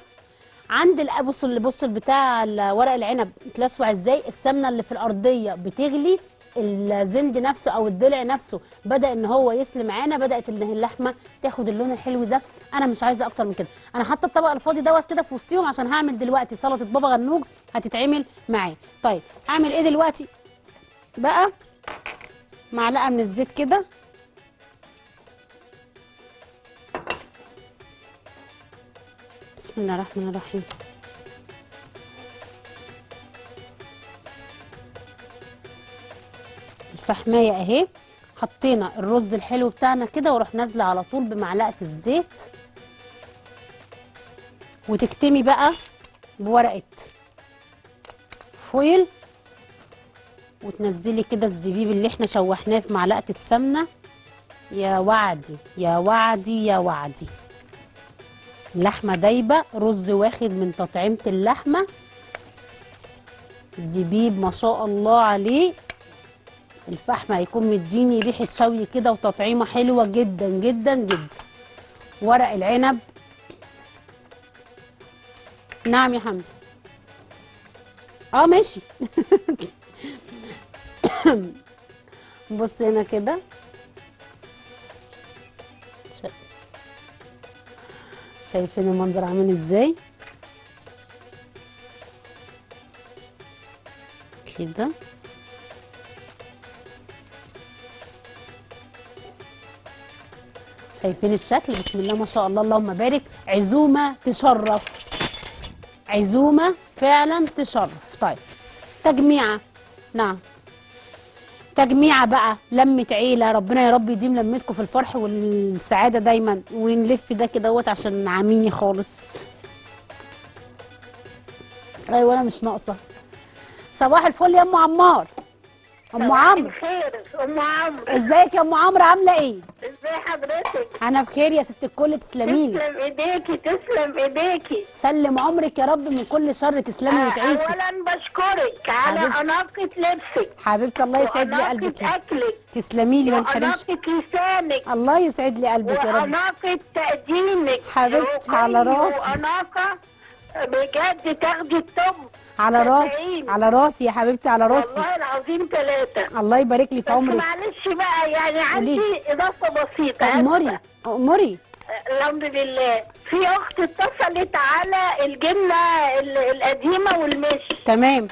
عند الابص اللي بص بتاع ورق العنب اتلسع ازاي، السمنه اللي في الارضيه بتغلي الزند نفسه او الضلع نفسه بدا ان هو يسلم معانا، بدات اللحمه تاخد اللون الحلو ده. انا مش عايزه اكتر من كده. انا حاطه الطبق الفاضي دوت كده في وسطيهم عشان هعمل دلوقتي سلطه بابا غنوج هتتعمل معاه. طيب اعمل ايه دلوقتي بقى؟ معلقه من الزيت كده، بسم الله الرحمن الرحيم. فحمايه اهي، حطينا الرز الحلو بتاعنا كده واروح نازله على طول بمعلقه الزيت، وتكتمي بقى بورقه فويل وتنزلي كده الزبيب اللي احنا شوحناه في معلقه السمنه. يا وعدي يا وعدي يا وعدي، اللحمه دايبه، رز واخد من تطعيمه اللحمه، الزبيب ما شاء الله عليه، الفحم هيكون مديني ريحه شوي كده وتطعيمه حلوه جدا جدا جدا. ورق العنب، نعم يا حمدي، اه ماشي. بص هنا كده، شايفين المنظر عامل ازاي كده. شايفين الشكل؟ بسم الله ما شاء الله، اللهم بارك. عزومه تشرف، عزومه فعلا تشرف. طيب تجميعه، نعم تجميعه بقى، لمه عيله، ربنا يا رب يديم لمتكم في الفرح والسعاده دايما. ونلف ده كدهوت عشان عميني خالص. ايوه انا مش ناقصه. صباح الفل يا ام عمار. ام عمرو، ام عمرو ازيك يا ام عمرو؟ عامله ايه؟ ازي حضرتك؟ انا بخير يا ست الكل، تسلمي لي. تسلم ايديكي، تسلم ايديكي. سلم عمرك يا رب من كل شر، تسلمي وتعيشي. اولا بشكرك على اناقه لبسك حبيبتي، الله يسعد لي قلبك. واناقه اكلك، تسلمي لي، ما تحرمش. واناقه لسانك، الله يسعد لي قلبك يا رب. واناقه تقديمك حبيبتي، على راسي. واناقه بجد تاخدي الطب، على راسي على راسي يا حبيبتي، على راسي والله العظيم ثلاثة. الله يبارك لي في عمرك. معلش بقى، يعني عندي إضافة بسيطة. أمري أمري. الحمد لله. في أخت اتصلت على الجنة القديمة والمش، تمام،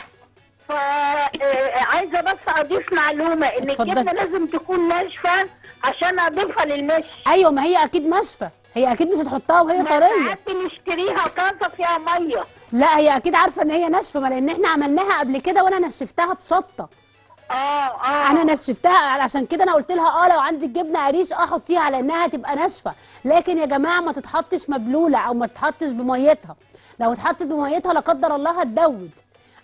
فعايزة بس أضيف معلومة إن الجنة لازم تكون ناشفة عشان أضيفها للمش. أيوه، ما هي أكيد ناشفة، هي اكيد مش هتحطها وهي طريه. ما حد نشتريها طازه فيها ميه. لا هي اكيد عارفه ان هي ناشفه، ما لان احنا عملناها قبل كده وانا نشفتها بشطه. اه اه انا نشفتها، عشان كده انا قلت لها اه لو عندك جبنه قريش اه حطيها على انها تبقى ناشفه، لكن يا جماعه ما تتحطش مبلوله او ما تتحطش بميتها، لو اتحطت بميتها لا قدر الله هتدود.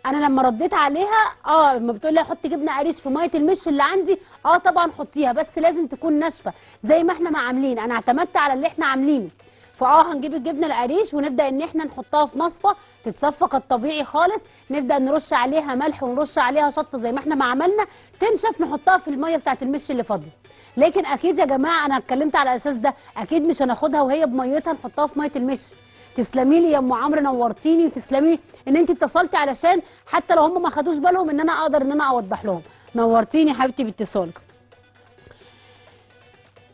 انا لما رديت عليها اه لما بتقول لي حطي جبنه قريش في ميه المش اللي عندي، اه طبعا حطيها بس لازم تكون ناشفه زي ما احنا ما عاملين. انا اعتمدت على اللي احنا عاملينه، فاه هنجيب الجبنه القريش ونبدا ان احنا نحطها في مصفى تتصفى كالطبيعي خالص، نبدا نرش عليها ملح ونرش عليها شطه زي ما احنا ما عملنا، تنشف نحطها في الميه بتاعه المش اللي فاضله. لكن اكيد يا جماعه انا اتكلمت على الاساس ده، اكيد مش هناخدها وهي بميتها نحطها في ميه المش. تسلمي لي يا ام عمرو، نورتيني، وتسلمي ان انت اتصلتي علشان حتى لو هم ما خدوش بالهم ان انا اقدر ان انا اوضح لهم. نورتيني حبيبتي باتصالك.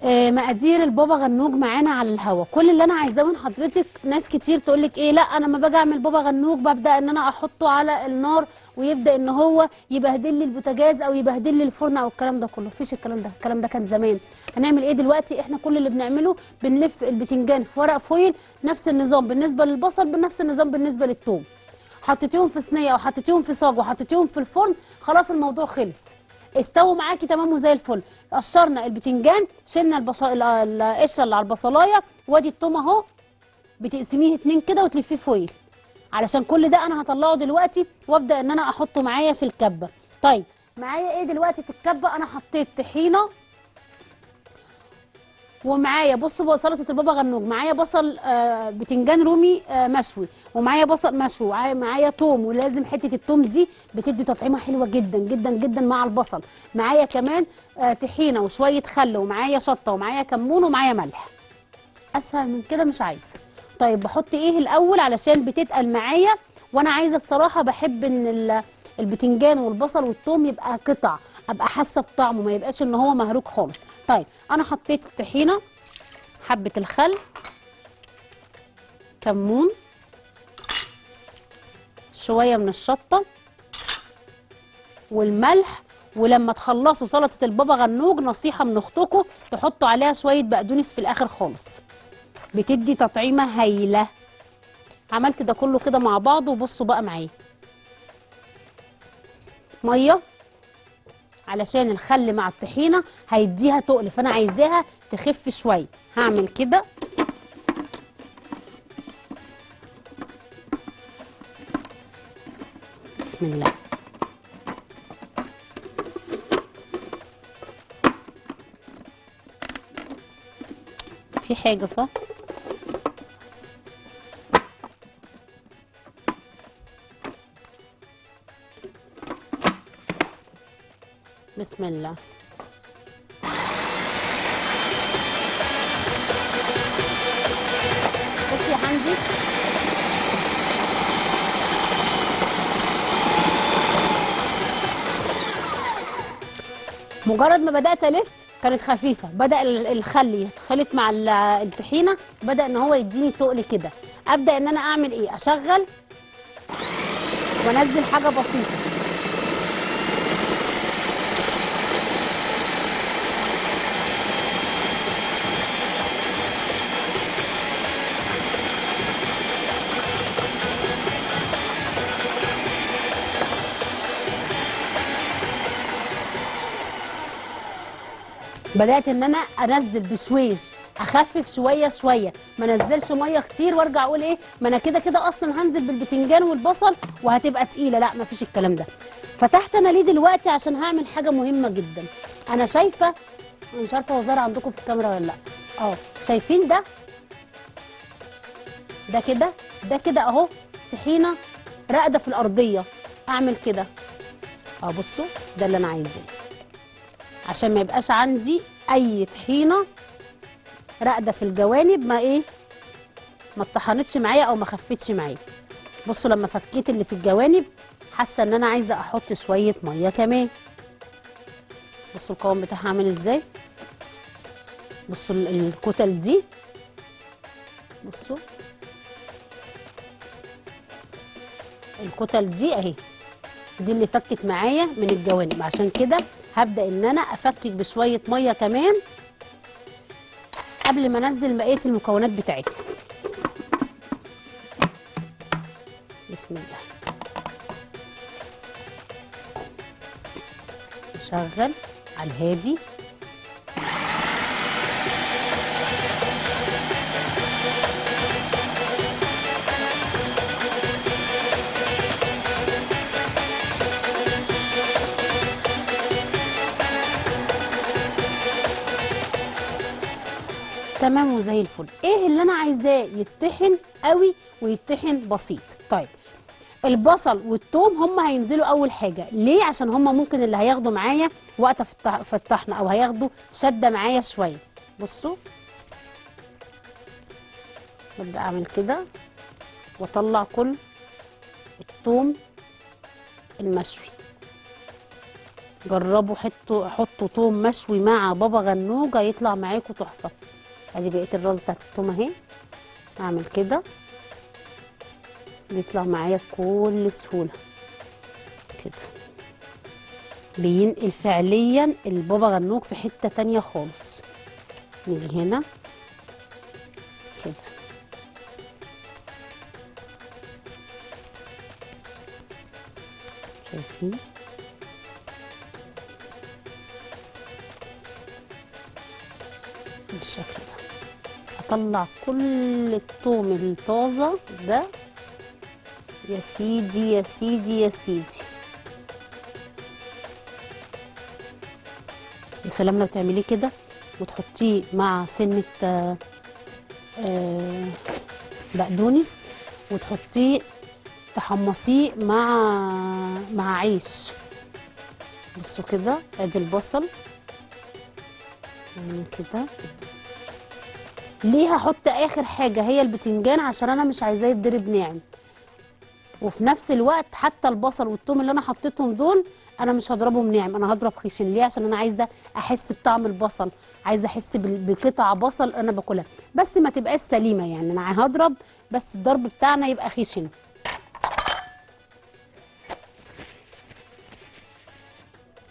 آه مقادير البابا غنوج معانا على الهوا. كل اللي انا عايزاه من حضرتك، ناس كتير تقول لك ايه لا انا لما باجي اعمل بابا غنوج ببدا ان انا احطه على النار ويبدا ان هو يبهدل لي البوتاجاز او يبهدل لي الفرن او الكلام ده كله. مفيش الكلام ده، الكلام ده كان زمان. هنعمل ايه دلوقتي؟ احنا كل اللي بنعمله بنلف البتنجان في ورق فويل، نفس النظام بالنسبه للبصل، بنفس النظام بالنسبه للثوم. حطيتيهم في صينيه او حطيتيهم في صاج وحطيتيهم في الفرن، خلاص الموضوع خلص، استووا معاكي تمام وزي الفل. قشرنا البتنجان، شلنا القشره اللي على البصلايه، وادي الثوم اهو، بتقسميه اتنين كده وتلفيه فويل. علشان كل ده انا هطلعه دلوقتي وابدا ان انا احطه معايا في الكبه. طيب معايا ايه دلوقتي في الكبه؟ انا حطيت طحينه، ومعايا بصوا سلطه البابا غنوج، معايا بصل آه بتنجان رومي آه مشوي، ومعايا بصل مشوي، معايا توم، ولازم حته التوم دي بتدي تطعيمه حلوه جدا جدا جدا مع البصل. معايا كمان آه طحينه وشويه خل، ومعايا شطه، ومعايا كمون، ومعايا ملح. اسهل من كده مش عايزه. طيب بحط ايه الاول علشان بتتقل معايا؟ وانا عايزه بصراحه بحب ان البتنجان والبصل والثوم يبقى قطع، ابقى حاسه بطعمه، ما يبقاش ان هو مهروك خالص. طيب انا حطيت الطحينه، حبه الخل، كمون، شويه من الشطه والملح. ولما تخلصوا سلطه البابا غنوج نصيحه من اختكم تحطوا عليها شويه بقدونس في الاخر خالص، بتدي تطعيمه هايله. عملت ده كله كده مع بعض وبصوا بقى معايا. ميه علشان الخل مع الطحينه هيديها تقل، فانا عايزاها تخف شويه. هعمل كده بسم الله. في حاجه صح؟ بسم الله. بصي يا حمدي، مجرد ما بدات الف كانت خفيفه، بدا الخل يتخلط مع الطحينه، بدا ان هو يديني تقل كده. ابدا ان انا اعمل ايه؟ اشغل وانزل حاجه بسيطه. بدات ان انا انزل بشويش، اخفف شويه شويه، ما انزلش ميه كتير وارجع اقول ايه ما انا كده كده اصلا هنزل بالبتنجان والبصل وهتبقى تقيله. لا، ما فيش الكلام ده. فتحت انا ليه دلوقتي؟ عشان هعمل حاجه مهمه جدا. انا شايفه، انا مش عارفه هو ظاهر عندكم في الكاميرا ولا لا. اه شايفين ده ده كده ده كده اهو طحينه راقده في الارضيه. اعمل كده اه، بصوا ده اللي انا عايزاه عشان ما يبقاش عندي اي طحينه راقده في الجوانب، ما ايه ما اتطحنتش معايا او ما خفتش معايا. بصوا لما فكيت اللي في الجوانب حاسه ان انا عايزه احط شويه ميه كمان. بصوا القوام بتاعها عامل ازاي، بصوا الكتل دي، بصوا الكتل دي اهي، دي اللي فكت معايا من الجوانب. عشان كده هبدأ ان انا افكك بشوية مية كمان قبل ما انزل بقية المكونات بتاعتي. بسم الله. شغل على الهادي. تمام وزي الفل. ايه اللي انا عايزاه؟ يتطحن قوي ويتطحن بسيط. طيب البصل والثوم هم هينزلوا اول حاجه، ليه؟ عشان هم ممكن اللي هياخدوا معايا وقت في الطحن او هياخدوا شده معايا شويه. بصوا ببدا اعمل كده واطلع كل الثوم المشوي. جربوا حطوا حطوا ثوم مشوي مع بابا غنوج هيطلع معاكم تحفه. ادي بقيه الراس بتاعت التومه اهي. اعمل كده بيطلع معايا بكل سهوله كده، بينقل فعليا البابا غنوج في حته تانيه خالص. نيجي هنا كده شايفين بالشكل ده. اطلع كل الثوم الطازه ده يا سيدي يا سيدي يا سيدي. يا سلام لو تعمليه كده وتحطيه مع سنه بقدونس وتحطيه تحمصيه مع مع عيش. بصوا كده ادي البصل كده. ليه هحط اخر حاجه هي البتنجان؟ عشان انا مش عايزاه يتضرب ناعم، وفي نفس الوقت حتى البصل والثوم اللي انا حطيتهم دول انا مش هضربهم ناعم، انا هضرب خشن. ليه؟ عشان انا عايزه احس بطعم البصل، عايزه احس بقطع بصل انا باكلها، بس ما تبقاش سليمه يعني. انا هضرب بس الضرب بتاعنا يبقى خشن.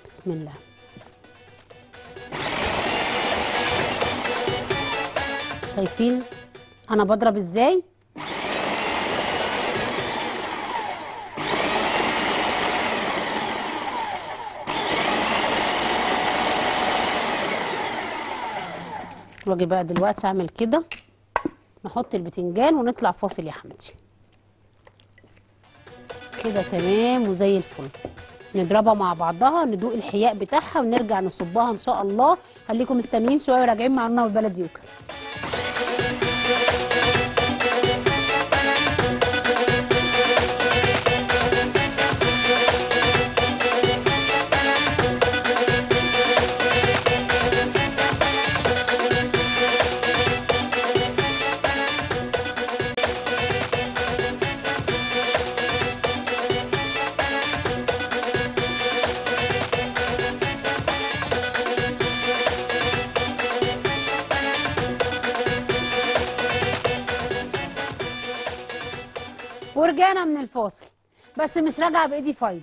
بسم الله. شايفين انا بضرب ازاي؟ واجي بقى دلوقتي اعمل كده، نحط البتنجان ونطلع فاصل يا حمدي كده. تمام وزي الفل. نضربها مع بعضها، ندوق الحياء بتاعها ونرجع نصبها ان شاء الله. خليكم مستنيين شويه وراجعين معانا والبلدي يوكل. ورجعنا من الفاصل، بس مش راجعه بايدي فاضيه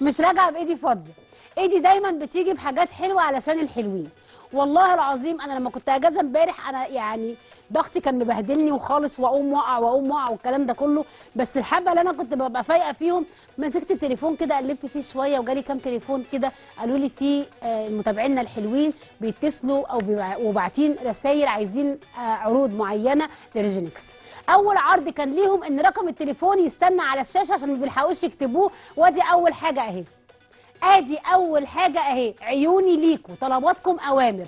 مش راجعه بايدي فاضيه. ايدي دايما بتيجي بحاجات حلوه علشان الحلوين. والله العظيم انا لما كنت اجازه امبارح انا يعني ضغطي كان مبهدلني وخالص، واقوم واقع واقوم واقع والكلام ده كله، بس الحبه اللي انا كنت ببقى فايقه فيهم مسكت التليفون كده قلبت فيه شويه وجالي كام تليفون كده قالوا لي في متابعينا الحلوين بيتصلوا او وباعتين رسائل عايزين عروض معينه لريجينكس. اول عرض كان ليهم ان رقم التليفون يستنى على الشاشه عشان ما بيلحقوش يكتبوه، وادي اول حاجه اهي. ادي اول حاجه اهي، عيوني ليكوا، طلباتكم اوامر.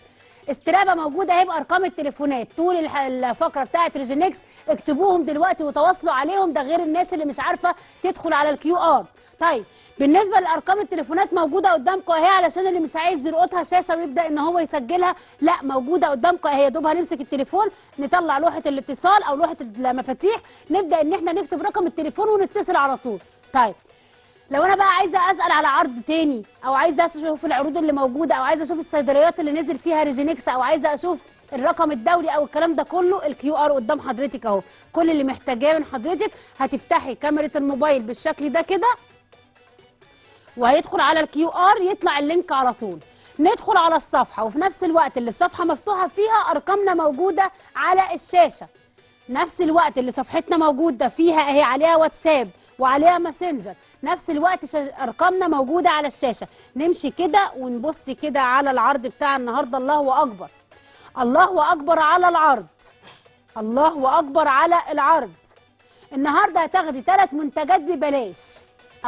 استرابه موجوده اهي بارقام التليفونات طول الفقره بتاعه ريجينكس، اكتبوهم دلوقتي وتواصلوا عليهم، ده غير الناس اللي مش عارفه تدخل على الكيو ار. طيب بالنسبه لارقام التليفونات موجوده قدامكم اهي، علشان اللي مش عايز يلقطها شاشه ويبدا ان هو يسجلها، لا موجوده قدامكم اهي. يا دوب هنمسك التليفون نطلع لوحه الاتصال او لوحه المفاتيح، نبدا ان احنا نكتب رقم التليفون ونتصل على طول. طيب لو انا بقى عايزه اسال على عرض تاني، او عايزه اشوف العروض اللي موجوده، او عايزه اشوف الصيدليات اللي نزل فيها ريجينكس، او عايزه اشوف الرقم الدولي او الكلام ده كله، الكيو ار قدام حضرتك اهو. كل اللي محتاجاه من حضرتك هتفتحي كاميرا الموبايل بالشكل ده كده، وهيدخل على الكيو ار يطلع اللينك على طول. ندخل على الصفحه، وفي نفس الوقت اللي الصفحه مفتوحه فيها ارقامنا موجوده على الشاشه، نفس الوقت اللي صفحتنا موجوده فيها اهي، عليها واتساب وعليها ماسنجر، نفس الوقت ارقامنا موجوده على الشاشه. نمشي كده ونبص كده على العرض بتاع النهارده. الله اكبر، الله اكبر على العرض، الله اكبر على العرض. النهارده هتاخدي ثلاث منتجات ببلاش،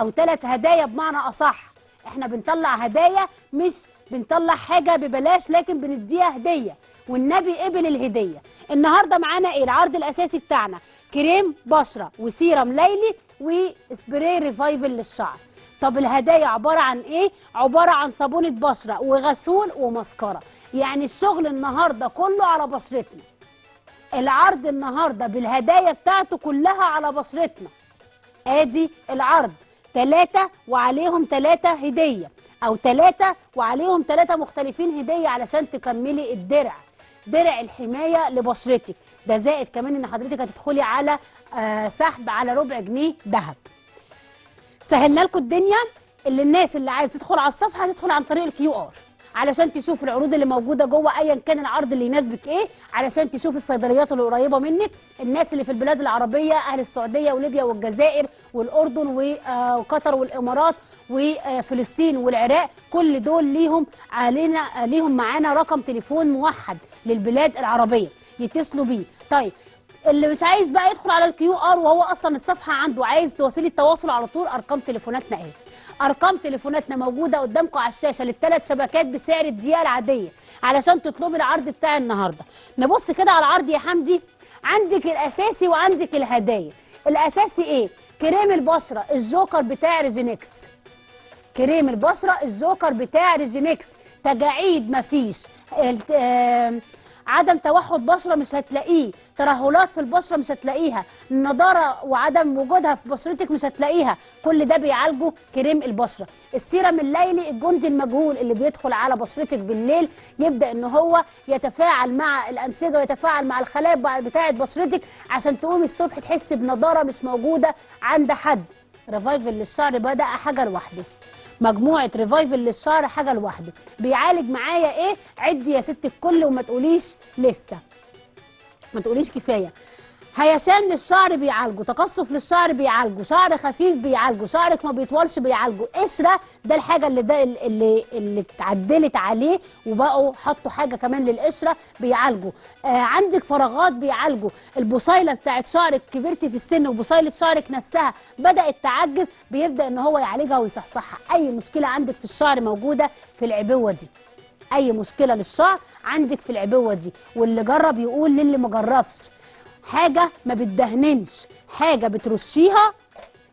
او ثلاث هدايا بمعنى اصح. احنا بنطلع هدايا، مش بنطلع حاجه ببلاش، لكن بنديها هديه، والنبي قبل الهديه. النهارده معانا ايه؟ العرض الاساسي بتاعنا كريم بشره وسيرم ليلي وسبراي ريفايفل للشعر. طب الهدايا عباره عن ايه؟ عباره عن صابونه بشره وغسول ومسكره. يعني الشغل النهارده كله على بشرتنا. العرض النهارده بالهدايا بتاعته كلها على بشرتنا. ادي العرض، ثلاثة وعليهم ثلاثة هدية، أو ثلاثة وعليهم ثلاثة مختلفين هدية، علشان تكملي الدرع، درع الحماية لبشرتك. ده زائد كمان إن حضرتك هتدخلي على آه سحب على ربع جنيه ذهب. سهلنا لكم الدنيا. اللي الناس اللي عايز تدخل على الصفحة هتدخل عن طريق الكيو آر، علشان تشوف العروض اللي موجوده جوه ايا كان العرض اللي يناسبك ايه، علشان تشوف الصيدليات اللي قريبه منك. الناس اللي في البلاد العربيه، اهل السعوديه وليبيا والجزائر والاردن وقطر والامارات وفلسطين والعراق، كل دول ليهم علينا ليهم معانا رقم تليفون موحد للبلاد العربيه يتصلوا بيه. طيب اللي مش عايز بقى يدخل على الكيو ار وهو اصلا الصفحه عنده، عايز وسيله التواصل على طول، ارقام تليفوناتنا ايه؟ ارقام تليفوناتنا موجوده قدامكم على الشاشه للثلاث شبكات بسعر الدقيقه العاديه، علشان تطلبي العرض بتاع النهارده. نبص كده على العرض يا حمدي. عندك الاساسي وعندك الهدايا. الاساسي ايه؟ كريم البشره الجوكر بتاع ريجينكس. كريم البشره الجوكر بتاع ريجينكس، تجاعيد مفيش، عدم توحد بشره مش هتلاقيه، ترهلات في البشره مش هتلاقيها، النضاره وعدم وجودها في بشرتك مش هتلاقيها، كل ده بيعالجه كريم البشره. السيرم الليلي الجندي المجهول اللي بيدخل على بشرتك بالليل يبدا ان هو يتفاعل مع الانسجه ويتفاعل مع الخلايا بتاعه بشرتك عشان تقومي الصبح تحسي بنضاره مش موجوده عند حد. ريفايفل للشعر بدا حاجه لوحده، مجموعه ريفايفل للشعر حاجه لوحده. بيعالج معايا ايه؟ عدي يا ست الكل وما تقوليش لسه، ما تقوليش كفايه. هيشان للشعر بيعالجه، تقصف للشعر بيعالجه، شعر خفيف بيعالجه، شعرك ما بيطولش بيعالجه، قشره ده الحاجه اللي ده اللي اللي اتعدلت عليه وبقوا حطوا حاجه كمان للقشره بيعالجه، آه عندك فراغات بيعالجه، البصيله بتاعت شعرك كبرتي في السن وبصيله شعرك نفسها بدات تعجز بيبدا ان هو يعالجها ويصحصحها، اي مشكله عندك في الشعر موجوده في العبوه دي. اي مشكله للشعر عندك في العبوه دي، واللي جرب يقول للي ما جربش. حاجة ما بتدهننش، حاجة بترشيها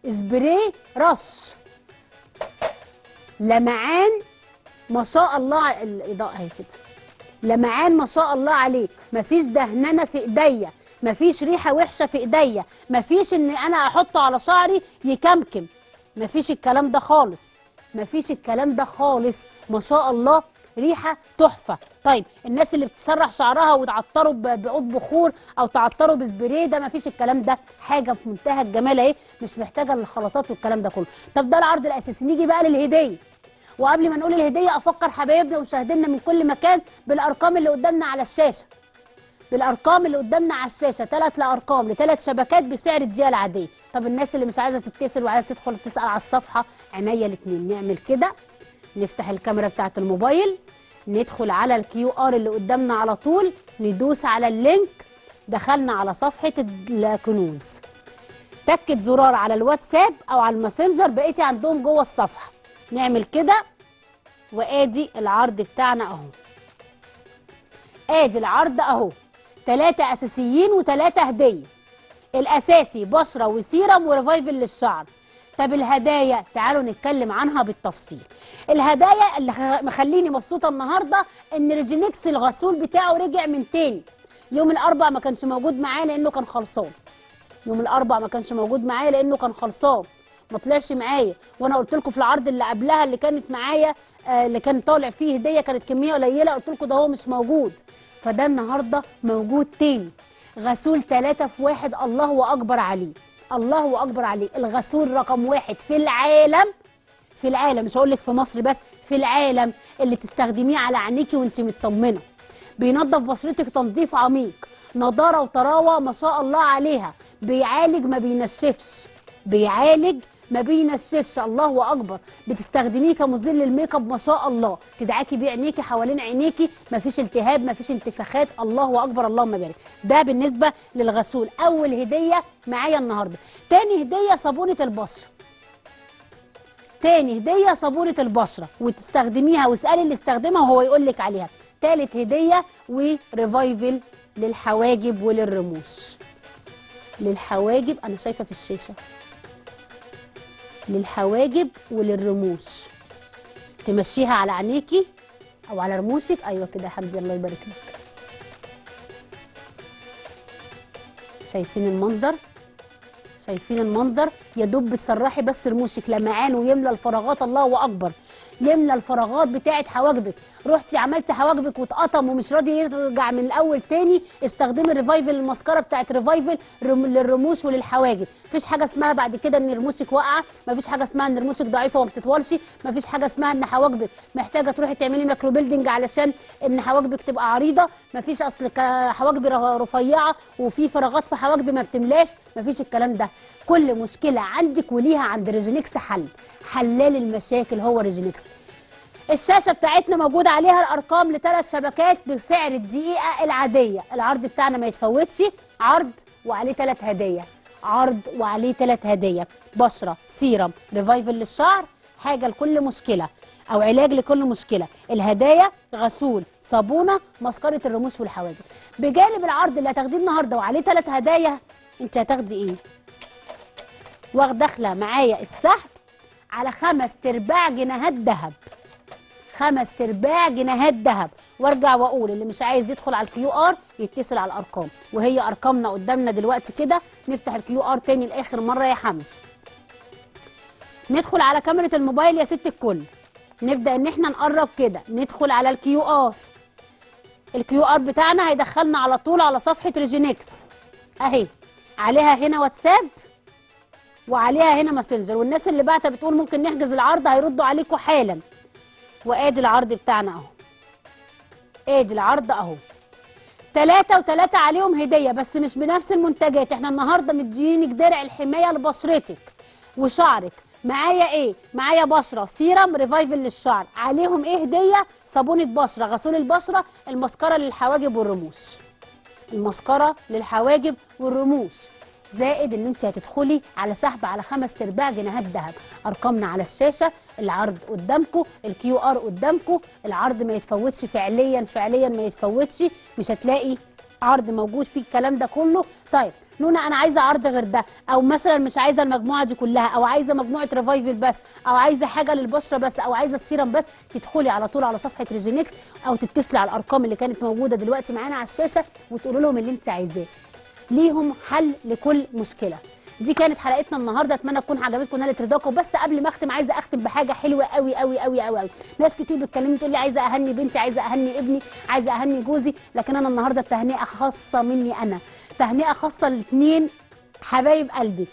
اسبراي رش لمعان ما شاء الله، الإضاءة اهي كده لمعان ما شاء الله عليه، مفيش دهننة في ايديا، مفيش ريحة وحشة في ايديا، مفيش ان انا احطه على شعري يكمكم، مفيش الكلام ده خالص، مفيش الكلام ده خالص، ما شاء الله ريحه تحفه. طيب الناس اللي بتسرح شعرها وتعطره بعود بخور او تعطره بسبراي ده مفيش الكلام ده، حاجه في منتهى الجمال اهي، مش محتاجه للخلطات والكلام ده كله. طب ده العرض الاساسي، نيجي بقى للهديه. وقبل ما نقول الهديه افكر حبايبنا ومشاهدينا من كل مكان بالارقام اللي قدامنا على الشاشه. بالارقام اللي قدامنا على الشاشه ثلاث ارقام لثلاث شبكات بسعر الدقيقه العاديه. طب الناس اللي مش عايزه تتصل وعايزه تدخل تسال على الصفحه، عينيا الاثنين، نعمل كده نفتح الكاميرا بتاعت الموبايل، ندخل على الكيو ار اللي قدامنا على طول، ندوس على اللينك، دخلنا على صفحة الكنوز، تكت زرار على الواتساب او على الماسنجر بقيتي عندهم جوه الصفحة، نعمل كده وادي العرض بتاعنا اهو، ادي العرض اهو، ثلاثة اساسيين وثلاثة هدية. الاساسي بشرة وسيرم وريفايفل للشعر. طب الهدايا تعالوا نتكلم عنها بالتفصيل. الهدايا اللي مخليني مبسوطه النهارده ان ريجينكس الغسول بتاعه رجع من تاني. يوم الاربع ما كانش موجود معايا لانه كان خلصان. يوم الاربع ما كانش موجود معايا لانه كان خلصان، ما طلعش معايا، وانا قلت لكم في العرض اللي قبلها اللي كانت معايا آه اللي كان طالع فيه هديه كانت كميه قليله، قلت لكم ده هو مش موجود. فده النهارده موجود تاني. غسول ثلاثه في واحد، الله اكبر عليه. الله اكبر عليه، الغسول رقم واحد في العالم، في العالم مش هقول لك في مصر بس، في العالم، اللي تستخدميه على عينيكي وانت مطمنه، بينظف بشرتك تنظيف عميق، نضاره وطراوه ما شاء الله عليها، بيعالج ما بينشفش، بيعالج ما بينشفش، الله اكبر، بتستخدميه كمزيل الميك اب ما شاء الله، تدعكي بيه عينيكي حوالين عينيكي، مفيش التهاب، مفيش انتفاخات، الله اكبر اللهم بارك. ده بالنسبه للغسول، اول هديه معايا النهارده. تاني هديه صابونه البشره. تاني هديه صابونه البشره وتستخدميها واسالي اللي استخدمها وهو يقول لك عليها. تالت هديه وريفايفل للحواجب وللرموش. للحواجب انا شايفه في الشاشه. للحواجب وللرموش تمشيها على عينيكي او على رموشك، ايوه كده الحمد لله الله يبارك لك. شايفين المنظر؟ شايفين المنظر؟ يا دوب بتسرحي بس رموشك لمعان ويملى الفراغات، الله اكبر، يملى الفراغات بتاعت حواجبك. رحتي عملتي حواجبك واتقطم ومش راضي يرجع من الاول تاني، استخدمي الريفايفل، المسكره بتاعت ريفايفل للرموش وللحواجب. مفيش حاجه اسمها بعد كده ان رموشك واقعه، مفيش حاجه اسمها ان رموشك ضعيفه وما بتطولش، مفيش حاجه اسمها ان حواجبك محتاجه تروحي تعملي ماكرو بيلدينج علشان ان حواجبك تبقى عريضه، مفيش اصل حواجب رفيعه وفي فراغات في حواجب ما بتملاش، مفيش الكلام ده. كل مشكله عندك وليها عند ريجينكس حل، حلال المشاكل هو ريجينكس. الشاشه بتاعتنا موجود عليها الارقام لثلاث شبكات بسعر الدقيقه العاديه. العرض بتاعنا ما يتفوتش، عرض وعليه ثلاث هدايا، عرض وعليه ثلاث هدايا، بشره، سيرم، ريفايفل للشعر، حاجه لكل مشكله او علاج لكل مشكله. الهدايا غسول، صابونه، مسكره الرموش والحواجب. بجانب العرض اللي هتاخديه النهارده وعليه ثلاث هدايا، انت هتاخدي ايه؟ واخد داخله معايا السحب على خمس ارباع جنيهات ذهب، خمس ارباع جنيهات ذهب. وارجع واقول اللي مش عايز يدخل على الكيو ار يتصل على الارقام، وهي ارقامنا قدامنا دلوقتي كده. نفتح الكيو ار تاني لاخر مره يا حمدي. ندخل على كاميرا الموبايل يا ست الكل، نبدا ان احنا نقرب كده، ندخل على الكيو ار. الكيو ار بتاعنا هيدخلنا على طول على صفحه ريجينكس اهي، عليها هنا واتساب وعليها هنا ماسنجر. والناس اللي بعتها بتقول ممكن نحجز العرض، هيردوا عليكم حالا. وادي العرض بتاعنا اهو، ادي العرض اهو، ثلاثة وثلاثة عليهم هدية بس مش بنفس المنتجات. احنا النهارده مديينك درع الحماية لبشرتك وشعرك. معايا ايه؟ معايا بشرة، سيرم ريفايفل للشعر، عليهم ايه هدية؟ صابونة بشرة، غسول البشرة، المسكرة للحواجب والرموش. المسكرة للحواجب والرموش. زائد ان انت هتدخلي على سحب على خمس ارباع جنيهات ذهب. ارقامنا على الشاشه، العرض قدامكم، الكيو ار قدامكم، العرض ما يتفوتش فعليا فعليا ما يتفوتش، مش هتلاقي عرض موجود فيه الكلام ده كله. طيب نونا انا عايزه عرض غير ده، او مثلا مش عايزه المجموعه دي كلها، او عايزه مجموعه ريفايفل بس، او عايزه حاجه للبشره بس، او عايزه السيرم بس، تدخلي على طول على صفحه ريجينكس او تتصلي على الارقام اللي كانت موجوده دلوقتي معانا على الشاشه وتقولي لهم اللي انت عايزاه. ليهم حل لكل مشكله. دي كانت حلقتنا النهارده، اتمنى تكون عجبتكم ونالت رضاكم. بس قبل ما اختم عايزه اختم بحاجه حلوه قوي قوي قوي قوي قوي. ناس كتير بتكلمني تقول لي عايزه اهني بنتي، عايزه اهني ابني، عايزه اهني جوزي، لكن انا النهارده تهنئه خاصه مني انا، تهنئه خاصه لاتنين حبايب قلبي.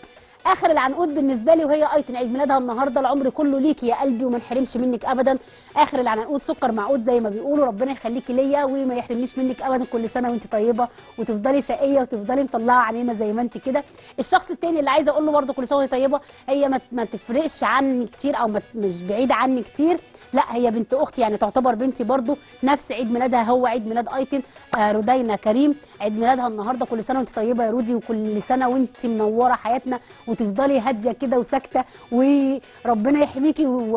اخر العنقود بالنسبه لي وهي ايتن، عيد ميلادها النهارده، العمر كله ليكي يا قلبي وما نحرمش منك ابدا. اخر العنقود سكر معقود زي ما بيقولوا، ربنا يخليكي ليا وما يحرمنيش منك ابدا. كل سنه وانت طيبه وتفضلي شقيه وتفضلي مطلعه علينا زي ما انت كده. الشخص التاني اللي عايزه اقول له برده كل سنه وانت طيبه، هي ما, ما تفرقش عني كتير او مش بعيده عني كتير، لا هي بنت اختي يعني تعتبر بنتي برده، نفس عيد ميلادها هو عيد ميلاد ايتن. آه رودينا كريم عيد ميلادها النهارده، كل سنه وانت طيبه يا رودي، وكل سنه وانت منوره حياتنا وتفضلي هاديه كده وساكته، وربنا يحميكي و...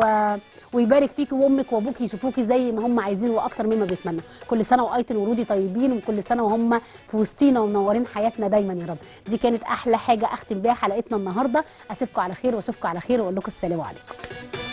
ويبارك فيكي، وامك وابوكي يشوفوكي زي ما هم عايزين واكتر مما بيتمنوا. كل سنه وايتن ورودي طيبين، وكل سنه وهم في وسطينا ومنورين حياتنا دايما يا رب. دي كانت احلى حاجه اختم بيها حلقتنا النهارده. اسيبكم على خير واشوفكم على خير واقول لكم السلام عليكم.